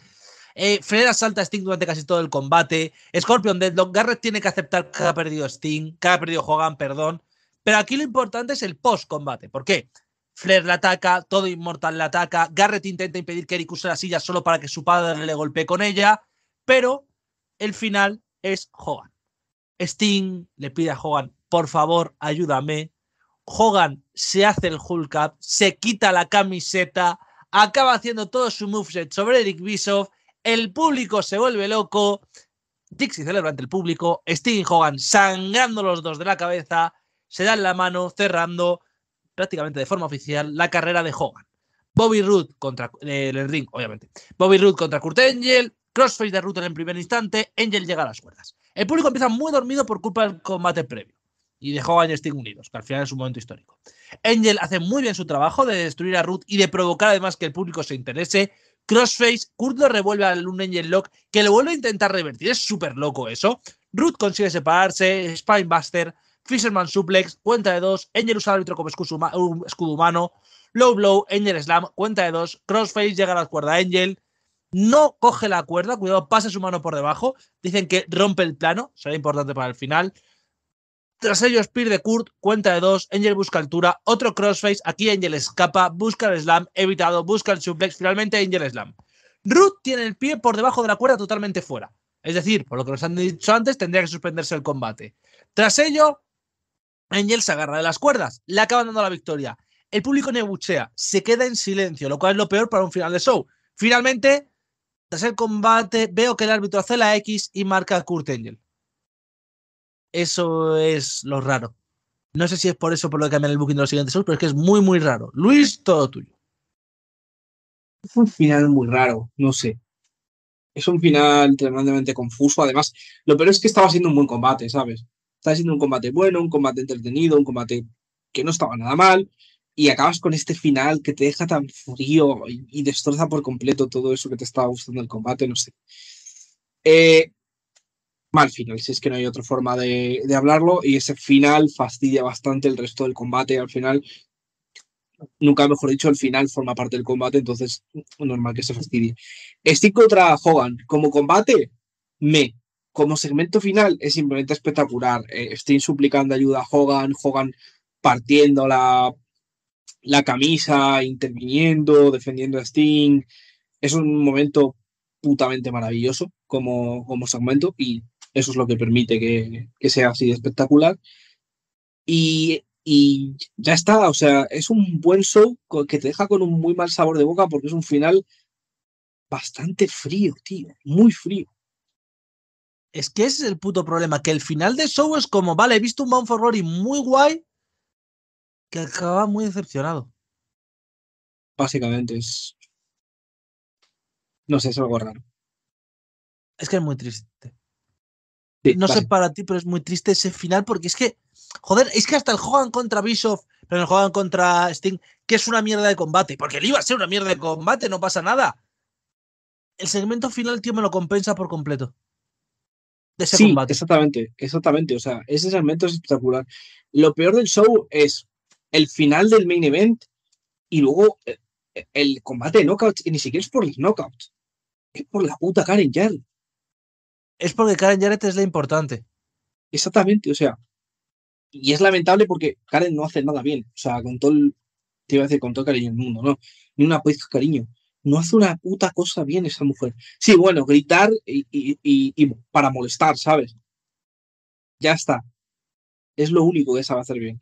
Flair asalta a Sting durante casi todo el combate. Scorpion Deadlock. Garrett tiene que aceptar que ha perdido Sting, que ha perdido Hogan, perdón. Pero aquí lo importante es el post-combate. ¿Por qué? Flair la ataca, todo inmortal la ataca. Garrett intenta impedir que Eric use la silla solo para que su padre le golpee con ella. Pero el final es Hogan. Sting le pide a Hogan, por favor, ayúdame. Hogan se hace el Hulk Up, se quita la camiseta, acaba haciendo todo su moveset sobre Eric Bischoff, el público se vuelve loco, Dixie celebra ante el público, Sting y Hogan sangrando los dos de la cabeza, se dan la mano cerrando prácticamente de forma oficial la carrera de Hogan. Bobby Roode contra el ring, obviamente. Bobby Roode contra Kurt Angle, crossface de Roode en el primer instante, Angle llega a las cuerdas. El público empieza muy dormido por culpa del combate previo. Y de Hogan y Sting unidos, que al final es un momento histórico. Angle hace muy bien su trabajo de destruir a Ruth y de provocar además que el público se interese. Crossface, Kurt lo revuelve a un Angle Lock que lo vuelve a intentar revertir. Es súper loco eso. Ruth consigue separarse, Spinebuster, Fisherman Suplex, cuenta de dos. Angle usa al árbitro como escudo humano. Low Blow, Angle Slam, cuenta de dos. Crossface llega a la cuerda de Angle. No coge la cuerda, cuidado, pasa su mano por debajo. Dicen que rompe el plano, será importante para el final. Tras ello, Spear de Kurt, cuenta de dos, Angle busca altura, otro crossface, aquí Angle escapa, busca el slam, evitado, busca el suplex, finalmente Angle slam. Ruth tiene el pie por debajo de la cuerda totalmente fuera, es decir, por lo que nos han dicho antes, tendría que suspenderse el combate. Tras ello, Angle se agarra de las cuerdas, le acaban dando la victoria. El público nebuchea, se queda en silencio, lo cual es lo peor para un final de show. Finalmente, tras el combate, veo que el árbitro hace la X y marca a Kurt Angle. Eso es lo raro No sé si es por eso por lo que cambian el booking de los siguientes shows, pero es que es muy, muy raro. Luis, todo tuyo. Es un final muy raro, no sé. Es un final tremendamente confuso. Además, lo peor es que estaba siendo un buen combate, ¿sabes? Estaba siendo un combate bueno, un combate entretenido, un combate que no estaba nada mal. Y acabas con este final que te deja tan frío y destroza por completo todo eso que te estaba gustando el combate, no sé. Mal final, si es que no hay otra forma de hablarlo, y ese final fastidia bastante el resto del combate. Al final, nunca mejor dicho, el final forma parte del combate, entonces normal que se fastidie. Sting contra Hogan, como combate, como segmento final es simplemente espectacular. Sting suplicando ayuda a Hogan, Hogan partiendo la camisa, interviniendo, defendiendo a Sting. Es un momento putamente maravilloso como segmento, y eso es lo que permite que sea así de espectacular. Y ya está, o sea, es un buen show que te deja con un muy mal sabor de boca porque es un final bastante frío, tío, muy frío. Es que ese es el puto problema, que el final de show es como, vale, he visto un Bound for Glory muy guay, que acaba muy decepcionado. Básicamente es... No sé, es algo raro. Es que es muy triste. Sí, no sé para ti, pero es muy triste ese final porque es que... Joder, es que hasta el Hogan contra Bischoff, pero el Hogan contra Sting, que es una mierda de combate, porque él iba a ser una mierda de combate, no pasa nada. El segmento final, tío, me lo compensa por completo. De ese combate. Exactamente, o sea, ese segmento es espectacular. Lo peor del show es el final del main event y luego el combate de knockouts, y ni siquiera es por el knockout, es por la puta Karen Jarrett. Es porque Karen Jarrett es la importante. Exactamente, o sea, y es lamentable porque Karen no hace nada bien. O sea, con todo el... Te iba a decir con todo el cariño del mundo, ¿no? Ni una pizca cariño. No hace una puta cosa bien esa mujer. Sí, bueno, gritar y para molestar, ¿sabes? Ya está. Es lo único que sabe hacer bien.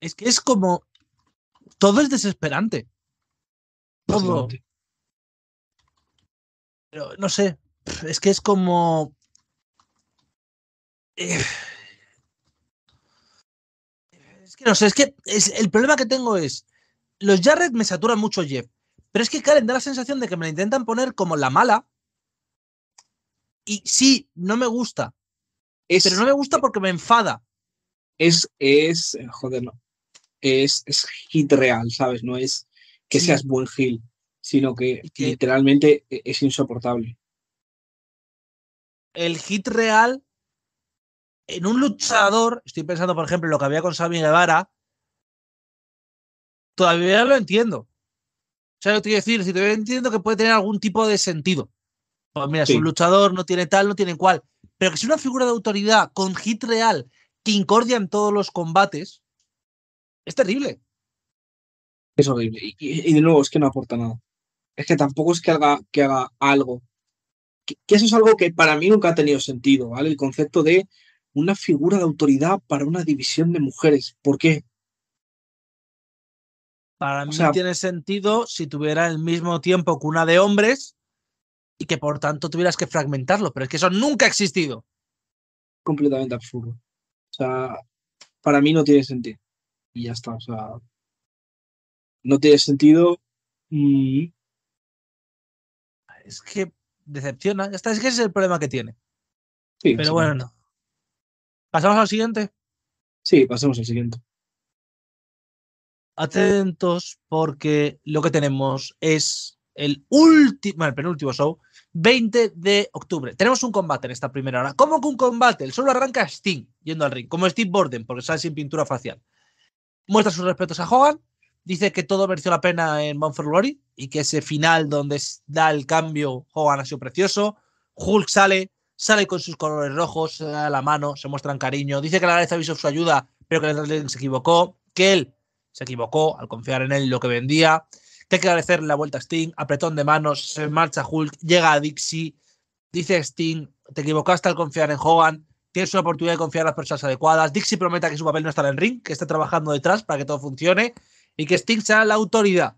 Es que es como... Todo es desesperante. Todo. Pero, no sé. Es que es como... Que no sé, es que el problema que tengo es los Jarrett me saturan mucho Jeff, pero es que Karen da la sensación de que me la intentan poner como la mala y sí, no me gusta, pero no me gusta porque me enfada. Es hit real, ¿sabes? No es que seas buen heel, sino que literalmente es insoportable. El hit real... En un luchador, estoy pensando, por ejemplo, en lo que había con Sammy Guevara, todavía lo entiendo. O sea, lo que quiero decir, si todavía entiendo que puede tener algún tipo de sentido. Pues mira, es un luchador, no tiene tal, no tiene cual. Pero que sea una figura de autoridad con hit real que incordia en todos los combates, es terrible. Es horrible. Y de nuevo, es que no aporta nada. Es que tampoco es que haga algo. Que eso es algo que para mí nunca ha tenido sentido, ¿vale? El concepto de una figura de autoridad para una división de mujeres. ¿Por qué? Para mí tiene sentido si tuviera el mismo tiempo que una de hombres y que por tanto tuvieras que fragmentarlo, pero es que eso nunca ha existido. Completamente absurdo. O sea, para mí no tiene sentido. Y ya está, o sea... No tiene sentido y... Es que decepciona. Ya está, es que ese es el problema que tiene. Sí, pero bueno, no. ¿Pasamos al siguiente? Sí, pasemos al siguiente. Atentos porque lo que tenemos es el penúltimo show, 20 de octubre. Tenemos un combate en esta primera hora. ¿Cómo que un combate? El show lo arranca Sting yendo al ring, como Steve Borden, porque sale sin pintura facial. Muestra sus respetos a Hogan, dice que todo mereció la pena en Bound for Glory y que ese final donde da el cambio Hogan ha sido precioso. Hulk sale con sus colores rojos, se da la mano, se muestran cariño, dice que le agradece a Bischoff su ayuda, pero que se equivocó, que él se equivocó al confiar en él lo que vendía, que hay que agradecer la vuelta a Sting, apretón de manos, se marcha Hulk, llega a Dixie, dice Sting, te equivocaste al confiar en Hogan, tienes una oportunidad de confiar en las personas adecuadas, Dixie promete que su papel no estará en el ring, que está trabajando detrás para que todo funcione y que Sting sea la autoridad.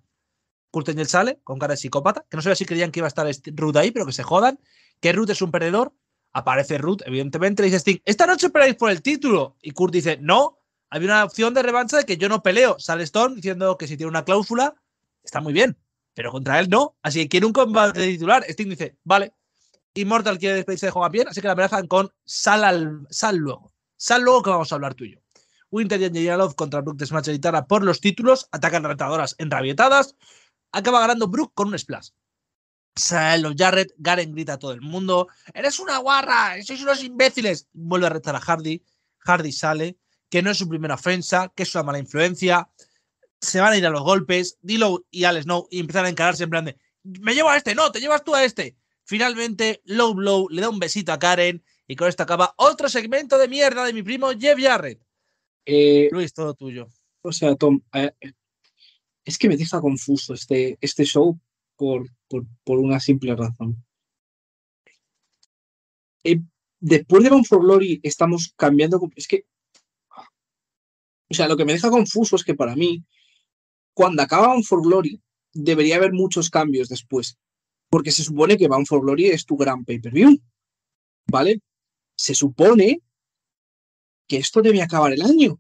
Kurt Angle sale con cara de psicópata, que no sabía si creían que iba a estar Ruth ahí, pero que se jodan, que Ruth es un perdedor. Aparece Ruth, evidentemente, le dice Sting, esta noche esperáis por el título. Y Kurt dice, no, había una opción de revancha de que yo no peleo. Sale Storm diciendo que si tiene una cláusula, está muy bien, pero contra él no. Así que quiere un combate titular. Sting dice, vale. Immortal quiere despedirse de Hogan bien, así que la amenazan con sal luego. Sal luego que vamos a hablar tuyo. Winter y Angelina Love contra Brooke de Smash y Tara por los títulos. Atacan retadoras enrabietadas. Acaba ganando Brooke con un splash. Sale los Jarrett. Karen grita a todo el mundo. ¡Eres una guarra! ¡Sois unos imbéciles! Vuelve a retar a Hardy. Hardy sale. Que no es su primera ofensa. Que es una mala influencia. Se van a ir a los golpes. D-Lo y Al Snow y empiezan a encararse en plan de ¡me llevo a este! ¡No! ¡Te llevas tú a este! Finalmente, Low Blow le da un besito a Karen y con esto acaba otro segmento de mierda de mi primo Jeff Jarrett. Luis, todo tuyo. O sea, Tom, es que me deja confuso este show por una simple razón. Después de Bound for Glory estamos cambiando... Es que... O sea, lo que me deja confuso es que para mí, cuando acaba Bound for Glory, debería haber muchos cambios después. Porque se supone que Bound for Glory es tu gran pay-per-view, ¿vale? Se supone que esto debe acabar el año.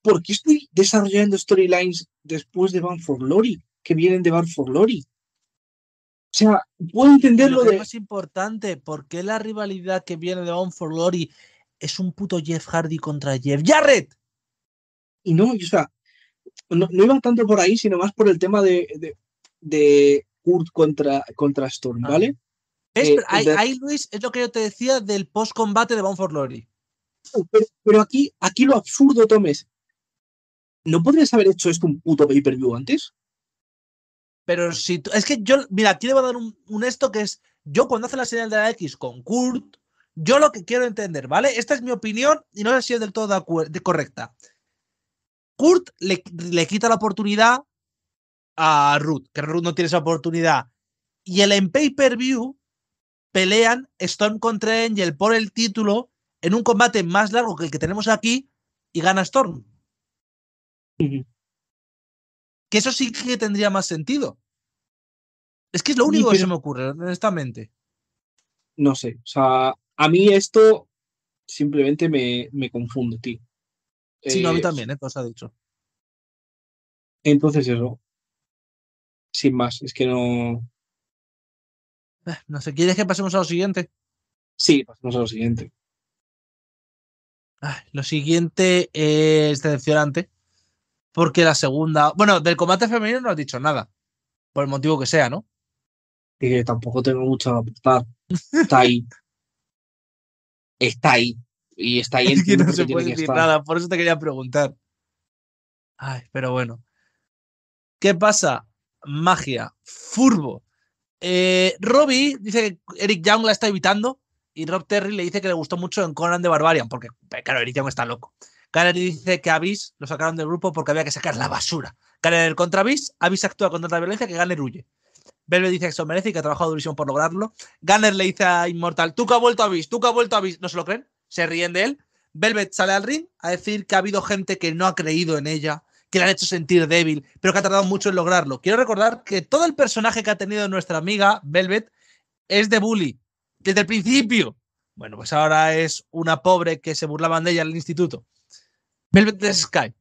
¿Por qué estoy desarrollando storylines después de Bound for Glory, que vienen de Bound for Glory? O sea, puedo entenderlo de... Lo más importante, ¿por qué la rivalidad que viene de Bound for Glory es un puto Jeff Hardy contra Jeff Jarrett? Y no, o sea, no iba tanto por ahí, sino más por el tema de Kurt contra Storm, ¿vale? Ahí, Luis, es lo que yo te decía del post-combate de Bound for Glory. Pero aquí lo absurdo, Tom, es... ¿No podrías haber hecho esto un puto pay-per-view antes? Pero si... Es que yo... Mira, aquí le voy a dar un esto que es... Yo cuando hace la señal de la X con Kurt, yo lo que quiero entender, ¿vale? Esta es mi opinión y no sé si es del todo correcta. Kurt le quita la oportunidad a Ruth, que Ruth no tiene esa oportunidad. Y en pay-per-view pelean Storm contra Angel por el título en un combate más largo que el que tenemos aquí y gana Storm. Uh-huh. Que eso sí que tendría más sentido. Es que es lo único que se me ocurre, honestamente. No sé, o sea, a mí esto simplemente me confunde, tío. Sí, no, a mí también, os ha dicho. Entonces eso. Sin más, es que no... No sé, ¿quieres que pasemos a lo siguiente? Sí, pasemos a lo siguiente. Ay, lo siguiente es decepcionante. Porque la segunda... Bueno, del combate femenino no has dicho nada. Por el motivo que sea, ¿no? Que tampoco tengo mucho que aportar. Está ahí. Está ahí. Y está ahí. Es que no se puede decir nada, por eso te quería preguntar. Ay, pero bueno. ¿Qué pasa? Magia, furbo. Robbie dice que Eric Young la está evitando y Rob Terry le dice que le gustó mucho en Conan de Barbarian porque, claro, Eric Young está loco. Karen dice que Abyss lo sacaron del grupo porque había que sacar la basura. Karen contra Abyss, Abyss actúa contra la violencia que Gunner huye. Velvet dice que se lo merece y que ha trabajado durísimo por lograrlo. Gunner le dice a Immortal, tú que ha vuelto Abyss, no se lo creen, se ríen de él. Velvet sale al ring a decir que ha habido gente que no ha creído en ella, que la han hecho sentir débil, pero que ha tardado mucho en lograrlo. Quiero recordar que todo el personaje que ha tenido nuestra amiga Velvet es de Bully, desde el principio. Bueno, pues ahora es una pobre que se burlaban de ella en el instituto. Velvet Sky.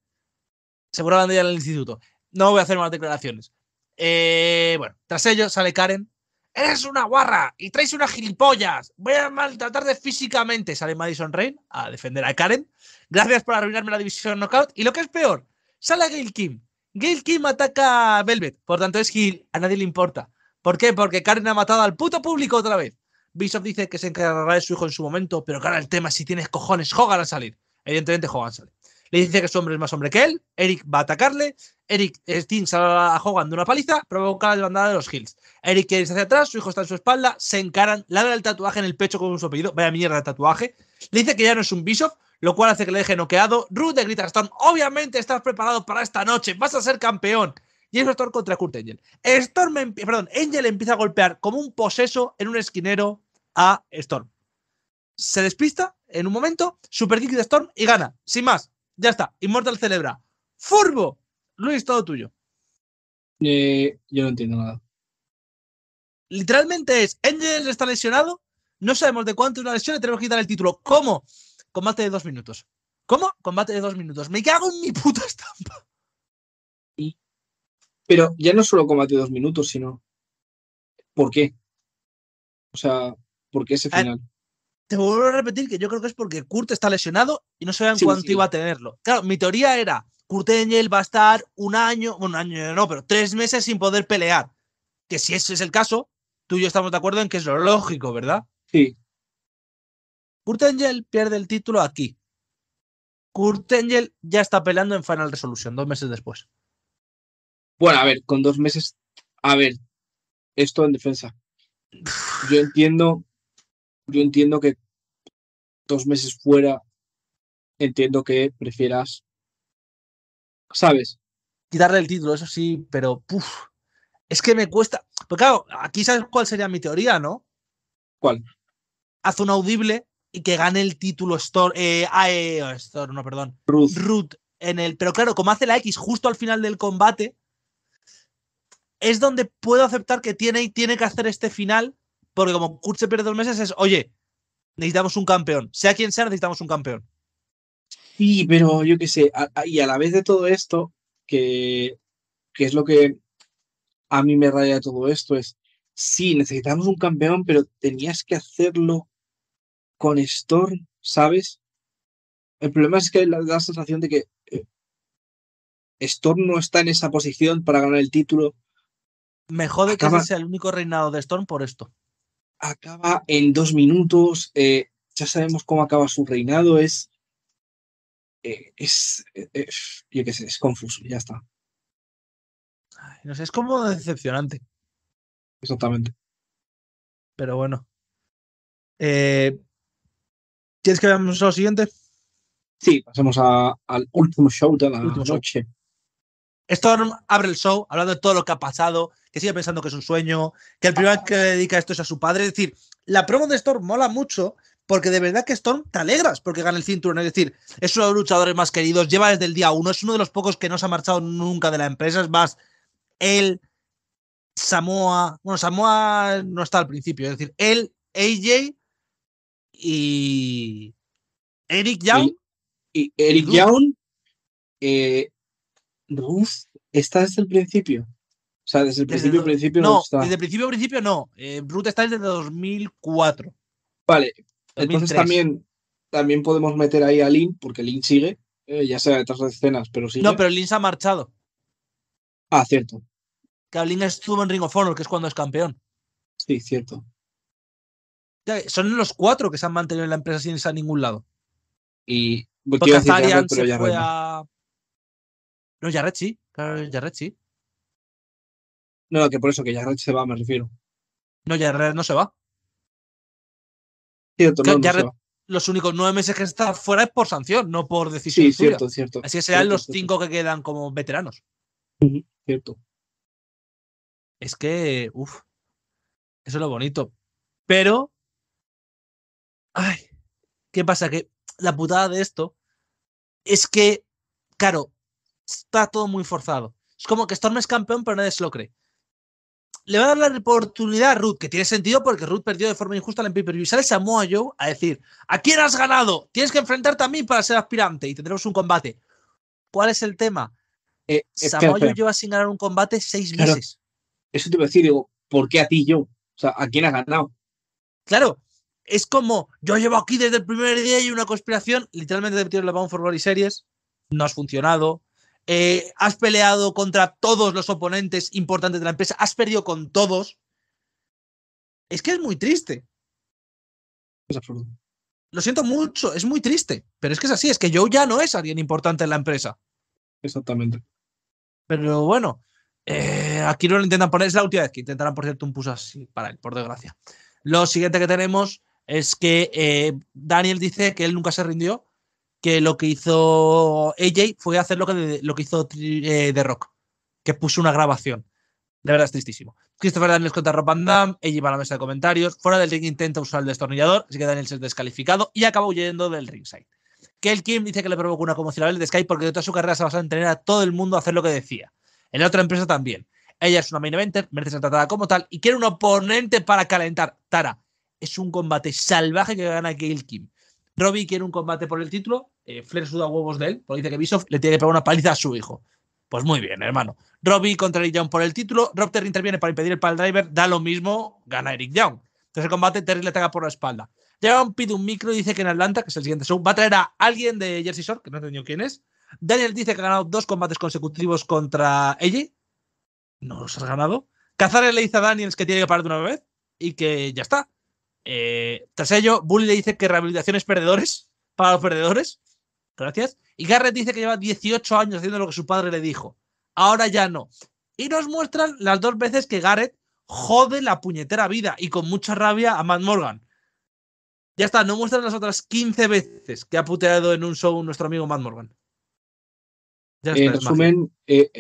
Se burlaban de ella en el instituto. No voy a hacer más declaraciones. Bueno, tras ello sale Karen. ¡Eres una guarra! ¡Y traes unas gilipollas! ¡Voy a maltratarte físicamente! Sale Madison Rayne a defender a Karen. Gracias por arruinarme la división knockout. Y lo que es peor, sale Gail Kim. Gail Kim ataca a Velvet. Por tanto, es Gil. A nadie le importa. ¿Por qué? Porque Karen ha matado al puto público otra vez. Bischoff dice que se encargará de su hijo en su momento, pero que ahora el tema es si tienes cojones. Hogan a salir. Evidentemente, Hogan sale. Le dice que su hombre es más hombre que él. Eric va a atacarle. Eric Sting salva a Hogan de una paliza, provoca la bandada de los Hills. Eric quiere irse hacia atrás, su hijo está en su espalda. Se encaran, le da el tatuaje en el pecho con su apellido. Vaya mierda de tatuaje. Le dice que ya no es un Bischoff, lo cual hace que le deje noqueado. Ruth le grita a Storm, obviamente estás preparado para esta noche, vas a ser campeón. Y es Storm contra Kurt Angle. Angel empieza a golpear como un poseso en un esquinero a Storm. Se despista en un momento, superkick de Storm y gana. Sin más, ya está. Immortal celebra. ¡Furbo! Luis, todo tuyo. Yo no entiendo nada. Literalmente es, Angel está lesionado, no sabemos de cuánto es una lesión, le tenemos que quitar el título. ¿Cómo? Combate de 2 minutos. ¿Cómo? Combate de 2 minutos. Me cago en mi puta estampa. Sí. Pero ya no solo combate de 2 minutos, sino... ¿Por qué? O sea, ¿por qué ese final? Te vuelvo a repetir que yo creo que es porque Kurt está lesionado y no sabían cuánto iba a tenerlo. Claro, mi teoría era, Kurt Angle va a estar pero 3 meses sin poder pelear. Que si ese es el caso, tú y yo estamos de acuerdo en que es lo lógico, ¿verdad? Sí. Kurt Angle pierde el título aquí. Kurt Angle ya está peleando en Final Resolution 2 meses después. Bueno, a ver, con 2 meses... A ver, esto en defensa. Yo entiendo que 2 meses fuera, entiendo que prefieras, ¿sabes? Quitarle el título, eso sí, pero es que me cuesta. Porque claro, aquí sabes cuál sería mi teoría, ¿no? ¿Cuál? Haz un audible y que gane el título Ruth. Pero claro, como hace la X justo al final del combate, es donde puedo aceptar que tiene que hacer este final. Porque como Kurt se pierde 2 meses es, oye, necesitamos un campeón. Sea quien sea, necesitamos un campeón. Sí, pero yo qué sé. Y a la vez de todo esto, que es lo que a mí me raya todo esto, es, sí, necesitamos un campeón, pero tenías que hacerlo con Storm, ¿sabes? El problema es que da la sensación de que Storm no está en esa posición para ganar el título. Me jode que ese sea el único reinado de Storm por esto. Acaba en 2 minutos, ya sabemos cómo acaba su reinado, yo qué sé, es confuso, ya está. Ay, no sé, es como decepcionante. Exactamente. Pero bueno. ¿Quieres que veamos lo siguiente? Sí, pasemos al último show de la noche. Storm abre el show hablando de todo lo que ha pasado, que sigue pensando que es un sueño, que el primer que le dedica esto es a su padre. Es decir, la promo de Storm mola mucho porque de verdad que Storm te alegras porque gana el cinturón. Es decir, es uno de los luchadores más queridos, lleva desde el día 1, es uno de los pocos que no se ha marchado nunca de la empresa. Es más, él, Samoa no está al principio. Es decir, él, AJ y Eric Young. Ruth está desde el principio. O sea, desde el principio no está. Desde el principio no. Ruth está desde 2004. Vale. 2003. Entonces también podemos meter ahí a Lynn, porque Lynn sigue, ya sea detrás de escenas, pero sigue. No, pero Lynn se ha marchado. Ah, cierto. Que Lynn estuvo en Ring of Honor, que es cuando es campeón. Sí, cierto. Son los 4 que se han mantenido en la empresa sin irse a ningún lado. Y... Porque Kazarian se fue a... No, Jarrett sí. Claro, Jarrett sí. No, que por eso que Jarrett se va, me refiero. No, Jarrett no se va. Cierto, no, Jarrett, no se va. Los únicos 9 meses que está fuera es por sanción, no por decisión. Sí, suya. Cierto. Así que serán los 5 que quedan como veteranos. Cierto. Es que, eso es lo bonito. Pero, ay, ¿qué pasa? Que la putada de esto es que, claro, está todo muy forzado. Es como que Storm es campeón, pero nadie se lo cree. Le va a dar la oportunidad a Ruth, que tiene sentido porque Ruth perdió de forma injusta la pay-per-view. Y sale Samoa Joe a decir, ¿a quién has ganado? Tienes que enfrentarte a mí para ser aspirante y tendremos un combate. ¿Cuál es el tema? Samoa Joe lleva sin ganar un combate 6 meses. Eso te iba a decir, digo, ¿por qué a ti, Joe? O sea, ¿a quién has ganado? Claro, es como, yo llevo aquí desde el primer día y una conspiración, literalmente te metieron la Bound for Glory series, no has funcionado. Has peleado contra todos los oponentes importantes de la empresa, has perdido con todos. Es que es muy triste. Es absurdo. Lo siento mucho, es muy triste, pero es que es así, es que Joe ya no es alguien importante en la empresa. Exactamente. Pero bueno, aquí no lo intentan poner, es la última vez que intentarán por cierto un push así para él, por desgracia. Lo siguiente que tenemos es que Daniel dice que él nunca se rindió, que lo que hizo AJ fue hacer lo que hizo The Rock, que puso una grabación. De verdad es tristísimo. Christopher Daniels contra Rob Van Damme, AJ va a la mesa de comentarios, fuera del ring intenta usar el destornillador, así que Daniels es descalificado y acaba huyendo del ringside. Kel Kim dice que le provocó una conmoción a la de Sky porque de toda su carrera se basaba en tener a todo el mundo a hacer lo que decía. En la otra empresa también. Ella es una main eventer, merece ser tratada como tal y quiere un oponente para calentar. Tara, es un combate salvaje que gana Gail Kim. Robbie quiere un combate por el título, Flair suda huevos de él, porque dice que Bischoff le tiene que pegar una paliza a su hijo. Pues muy bien, hermano. Robbie contra Eric Young por el título, Rob Terry interviene para impedir el piledriver, da lo mismo, gana Eric Young. Entonces el combate, Terry le ataca por la espalda. Young pide un micro y dice que en Atlanta, que es el siguiente show, va a traer a alguien de Jersey Shore, que no he entendido quién es. Daniel dice que ha ganado 2 combates consecutivos contra AJ. No los has ganado. Kazarian le dice a Daniels que tiene que parar de una vez y que ya está. Tras ello, Bully le dice que rehabilitación es perdedores, para los perdedores. Gracias. Y Garrett dice que lleva 18 años haciendo lo que su padre le dijo. Ahora ya no. Y nos muestran las 2 veces que Garrett jode la puñetera vida y con mucha rabia a Matt Morgan. Ya está, no muestran las otras 15 veces que ha puteado en un show nuestro amigo Matt Morgan. Ya está,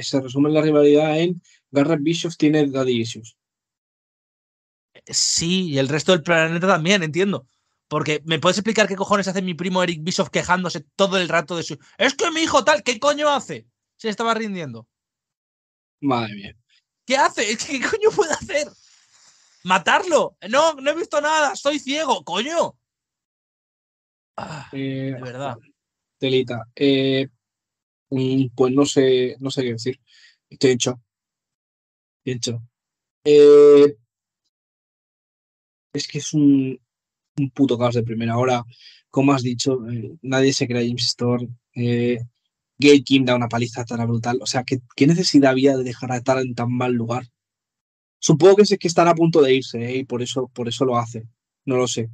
se resume la rivalidad en Garrett Bischoff tiene daddy issues. Sí, y el resto del planeta también, entiendo. Porque, ¿me puedes explicar qué cojones hace mi primo Eric Bischoff quejándose todo el rato de su... Es que mi hijo tal, ¿qué coño hace? Se estaba rindiendo. Madre mía. ¿Qué hace? ¿Qué coño puede hacer? ¿Matarlo? No, no he visto nada, soy ciego, coño. Ah, de verdad. Telita, pues no sé qué decir. Estoy hecho. Es que es un puto caos de primera hora. Como has dicho, nadie se cree a James Storm. Gail Kim da una paliza tan brutal. O sea, ¿qué necesidad había de dejar a estar en tan mal lugar? Supongo que es que están a punto de irse, y por eso lo hace. No lo sé.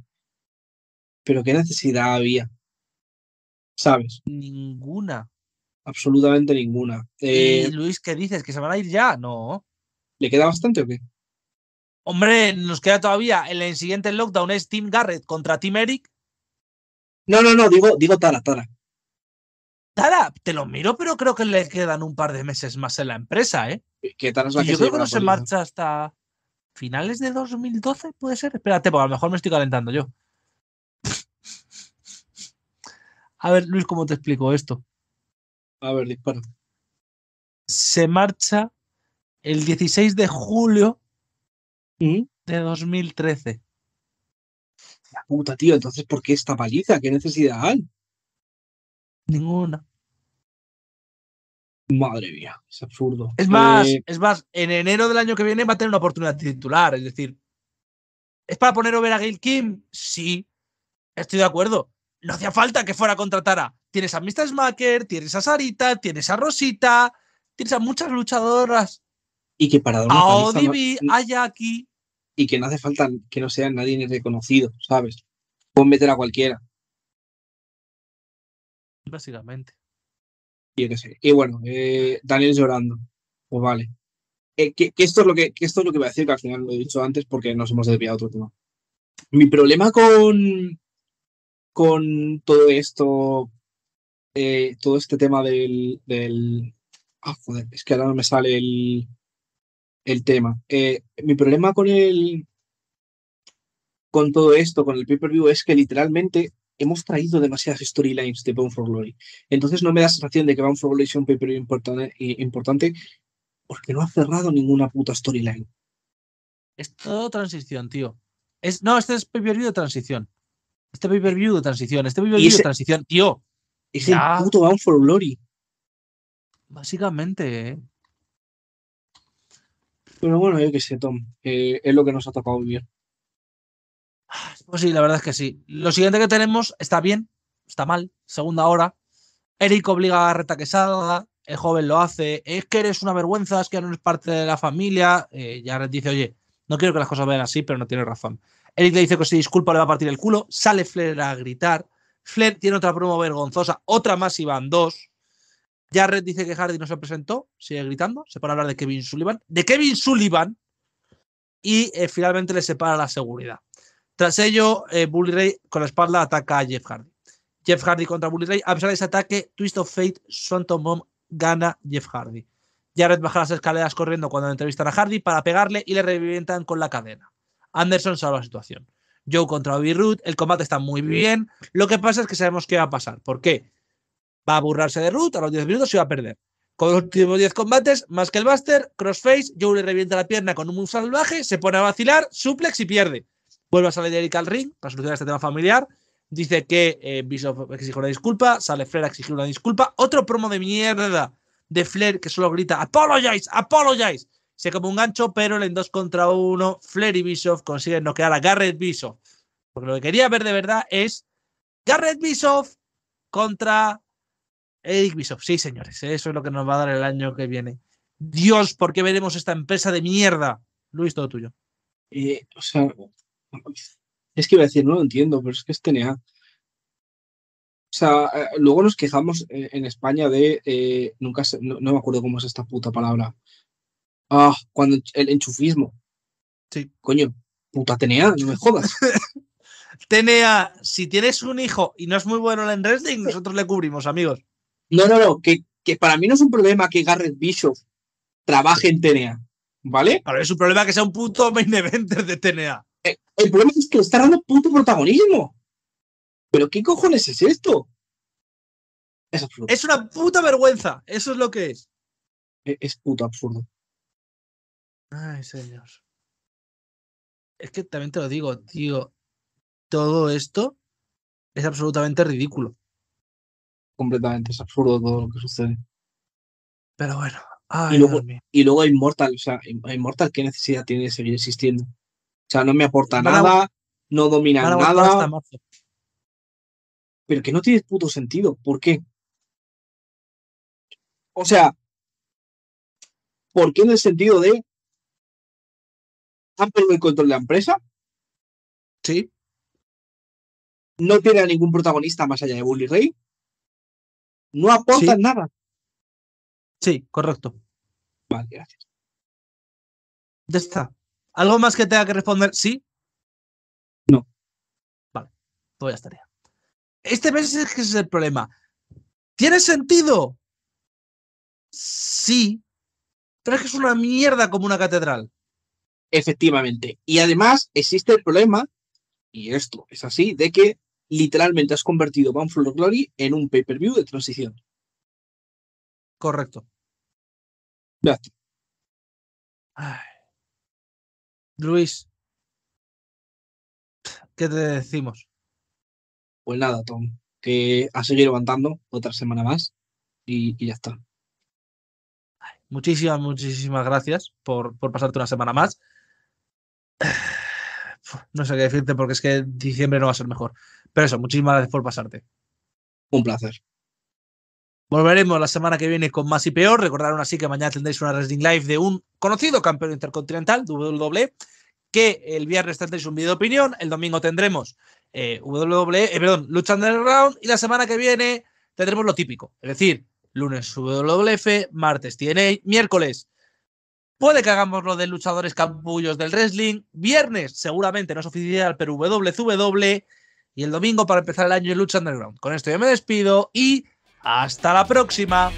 Pero ¿qué necesidad había? ¿Sabes? Ninguna. Absolutamente ninguna. ¿Y Luis, qué dices? ¿Que se van a ir ya? No. ¿Le queda bastante o qué? Hombre, nos queda todavía. El siguiente lockdown es Team Garrett contra Team Eric. No, digo Tara. Tara, te lo miro, pero creo que le quedan un par de meses más en la empresa, ¿eh? Que Tara es la y que yo creo que no se marcha hasta finales de 2012, ¿puede ser? Espérate, porque a lo mejor me estoy calentando yo. A ver, Luis, ¿cómo te explico esto? A ver, dispara. Se marcha el 16 de julio de 2013. La puta, tío, entonces ¿por qué esta paliza? ¿Qué necesidad hay? Ninguna. Madre mía, es absurdo. Es más, en enero del año que viene va a tener una oportunidad titular, es decir, ¿es para poner over a Gail Kim? Sí, estoy de acuerdo. No hacía falta que fuera a contratar a... Tienes a Mr. Smacker, tienes a Sarita, tienes a Rosita, tienes a muchas luchadoras. Y que para a Odibi, no, a Jackie. Y que no hace falta que no sea nadie ni reconocido, ¿sabes? Puedes meter a cualquiera. Básicamente. Y bueno, Daniel llorando. Pues vale. Que esto es lo que voy a decir, que al final lo he dicho antes porque nos hemos desviado otro tema. Mi problema con todo esto, todo este tema del... Ah, joder, es que ahora no me sale el tema. Mi problema con todo esto, con el pay-per-view, es que literalmente hemos traído demasiadas storylines de Bound for Glory. Entonces no me da sensación de que Bound for Glory sea un pay-per-view importante porque no ha cerrado ninguna puta storyline. Es todo transición, tío. Este es pay-per-view de transición. Este pay-per-view de transición. Este pay-per-view de transición, tío. Es el puto Bound for Glory. Básicamente, Pero bueno, yo qué sé, Tom. Es lo que nos ha tocado vivir. Pues sí, la verdad es que sí. Lo siguiente que tenemos está bien, está mal. Segunda hora. Eric obliga a Garrett a que salga. El joven lo hace. Es que eres una vergüenza, es que no eres parte de la familia. Garrett dice, oye, no quiero que las cosas vayan así, pero no tiene razón. Eric le dice que si disculpa le va a partir el culo. Sale Flair a gritar. Flair tiene otra promo vergonzosa. Otra más y van 2. Jarrett dice que Hardy no se presentó, sigue gritando, se para a hablar de Kevin Sullivan. ¡De Kevin Sullivan! Y finalmente le separa la seguridad. Tras ello, Bully Ray con la espalda ataca a Jeff Hardy. Jeff Hardy contra Bully Ray. A pesar de ese ataque, Twist of Fate, Swanton Bomb, gana Jeff Hardy. Jarrett baja las escaleras corriendo cuando entrevistan a Hardy para pegarle y le revientan con la cadena. Anderson salva la situación. Joe contra Bobby Roode. El combate está muy bien. Lo que pasa es que sabemos qué va a pasar. ¿Por qué? Va a burlarse de Ruth, a los 10 minutos se va a perder. Con los últimos 10 combates, más que el Buster, Crossface, Joe le revienta la pierna con un move salvaje, se pone a vacilar, suplex y pierde. Vuelve a salir Eric al ring para solucionar este tema familiar. Dice que Bischoff exigió una disculpa, sale Flair a exigir una disculpa. Otro promo de mierda de Flair que solo grita "Apologize, apologize". Se come un gancho, pero en el 2 contra 1 Flair y Bischoff consiguen noquear a Garrett Bischoff. Porque lo que quería ver de verdad es Garrett Bischoff contra Eric Bischoff. Sí, señores, eso es lo que nos va a dar el año que viene. Dios, ¿por qué veremos esta empresa de mierda? Luis, todo tuyo. O sea, es que iba a decir, no lo entiendo, pero es que es TNA. O sea, luego nos quejamos en España de... nunca se, no me acuerdo cómo es esta puta palabra. Ah, cuando el enchufismo. Sí. Coño, puta TNA, no me jodas. TNA, si tienes un hijo y no es muy bueno en wrestling, nosotros le cubrimos, amigos. No, que para mí no es un problema que Garrett Bischoff trabaje en TNA, ¿vale? Pero es un problema que sea un puto main eventer de TNA. El problema es que le está dando puto protagonismo. ¿Pero qué cojones es esto? Es absurdo. Es una puta vergüenza. Eso es lo que es. Es puto absurdo. Ay, señor. Es que también te lo digo, tío. Todo esto es absolutamente ridículo. Completamente. Es absurdo todo lo que sucede. Pero bueno. Ay, y luego Immortal. O sea, Immortal, ¿qué necesidad tiene de seguir existiendo? O sea, no me aporta nada, no domina nada. Pero que no tiene puto sentido. ¿Por qué? O sea, ¿por qué en el sentido de han perdido el control de la empresa? Sí. No tiene a ningún protagonista más allá de Bully Ray. No aportan nada. Sí, correcto. Vale, gracias. Ya está. ¿Algo más que tenga que responder? ¿Sí? No. Vale, pues ya estaría. Este mes es que es el problema. ¿Tiene sentido? Sí. Pero es que es una mierda como una catedral. Efectivamente. Y además existe el problema, y esto es así, de que literalmente has convertido Bound for Glory en un pay-per-view de transición. Correcto. Gracias. Ay. Luis, ¿qué te decimos? Pues nada, Tom, que has seguido levantando otra semana más y ya está. Muchísimas gracias por pasarte una semana más. No sé qué decirte porque es que diciembre no va a ser mejor. Pero eso, muchísimas gracias por pasarte. Un placer. Volveremos la semana que viene con más y peor. Recordad aún así que mañana tendréis una Wrestling Live de un conocido campeón intercontinental, WWE, que el viernes tendréis un vídeo de opinión, el domingo tendremos Lucha Underground y la semana que viene tendremos lo típico, es decir, lunes WWF, martes TNA, miércoles puede que hagamos lo de luchadores capullos del wrestling, viernes seguramente no es oficial, pero WCW, y el domingo para empezar el año Lucha Underground. Con esto yo me despido y ¡hasta la próxima!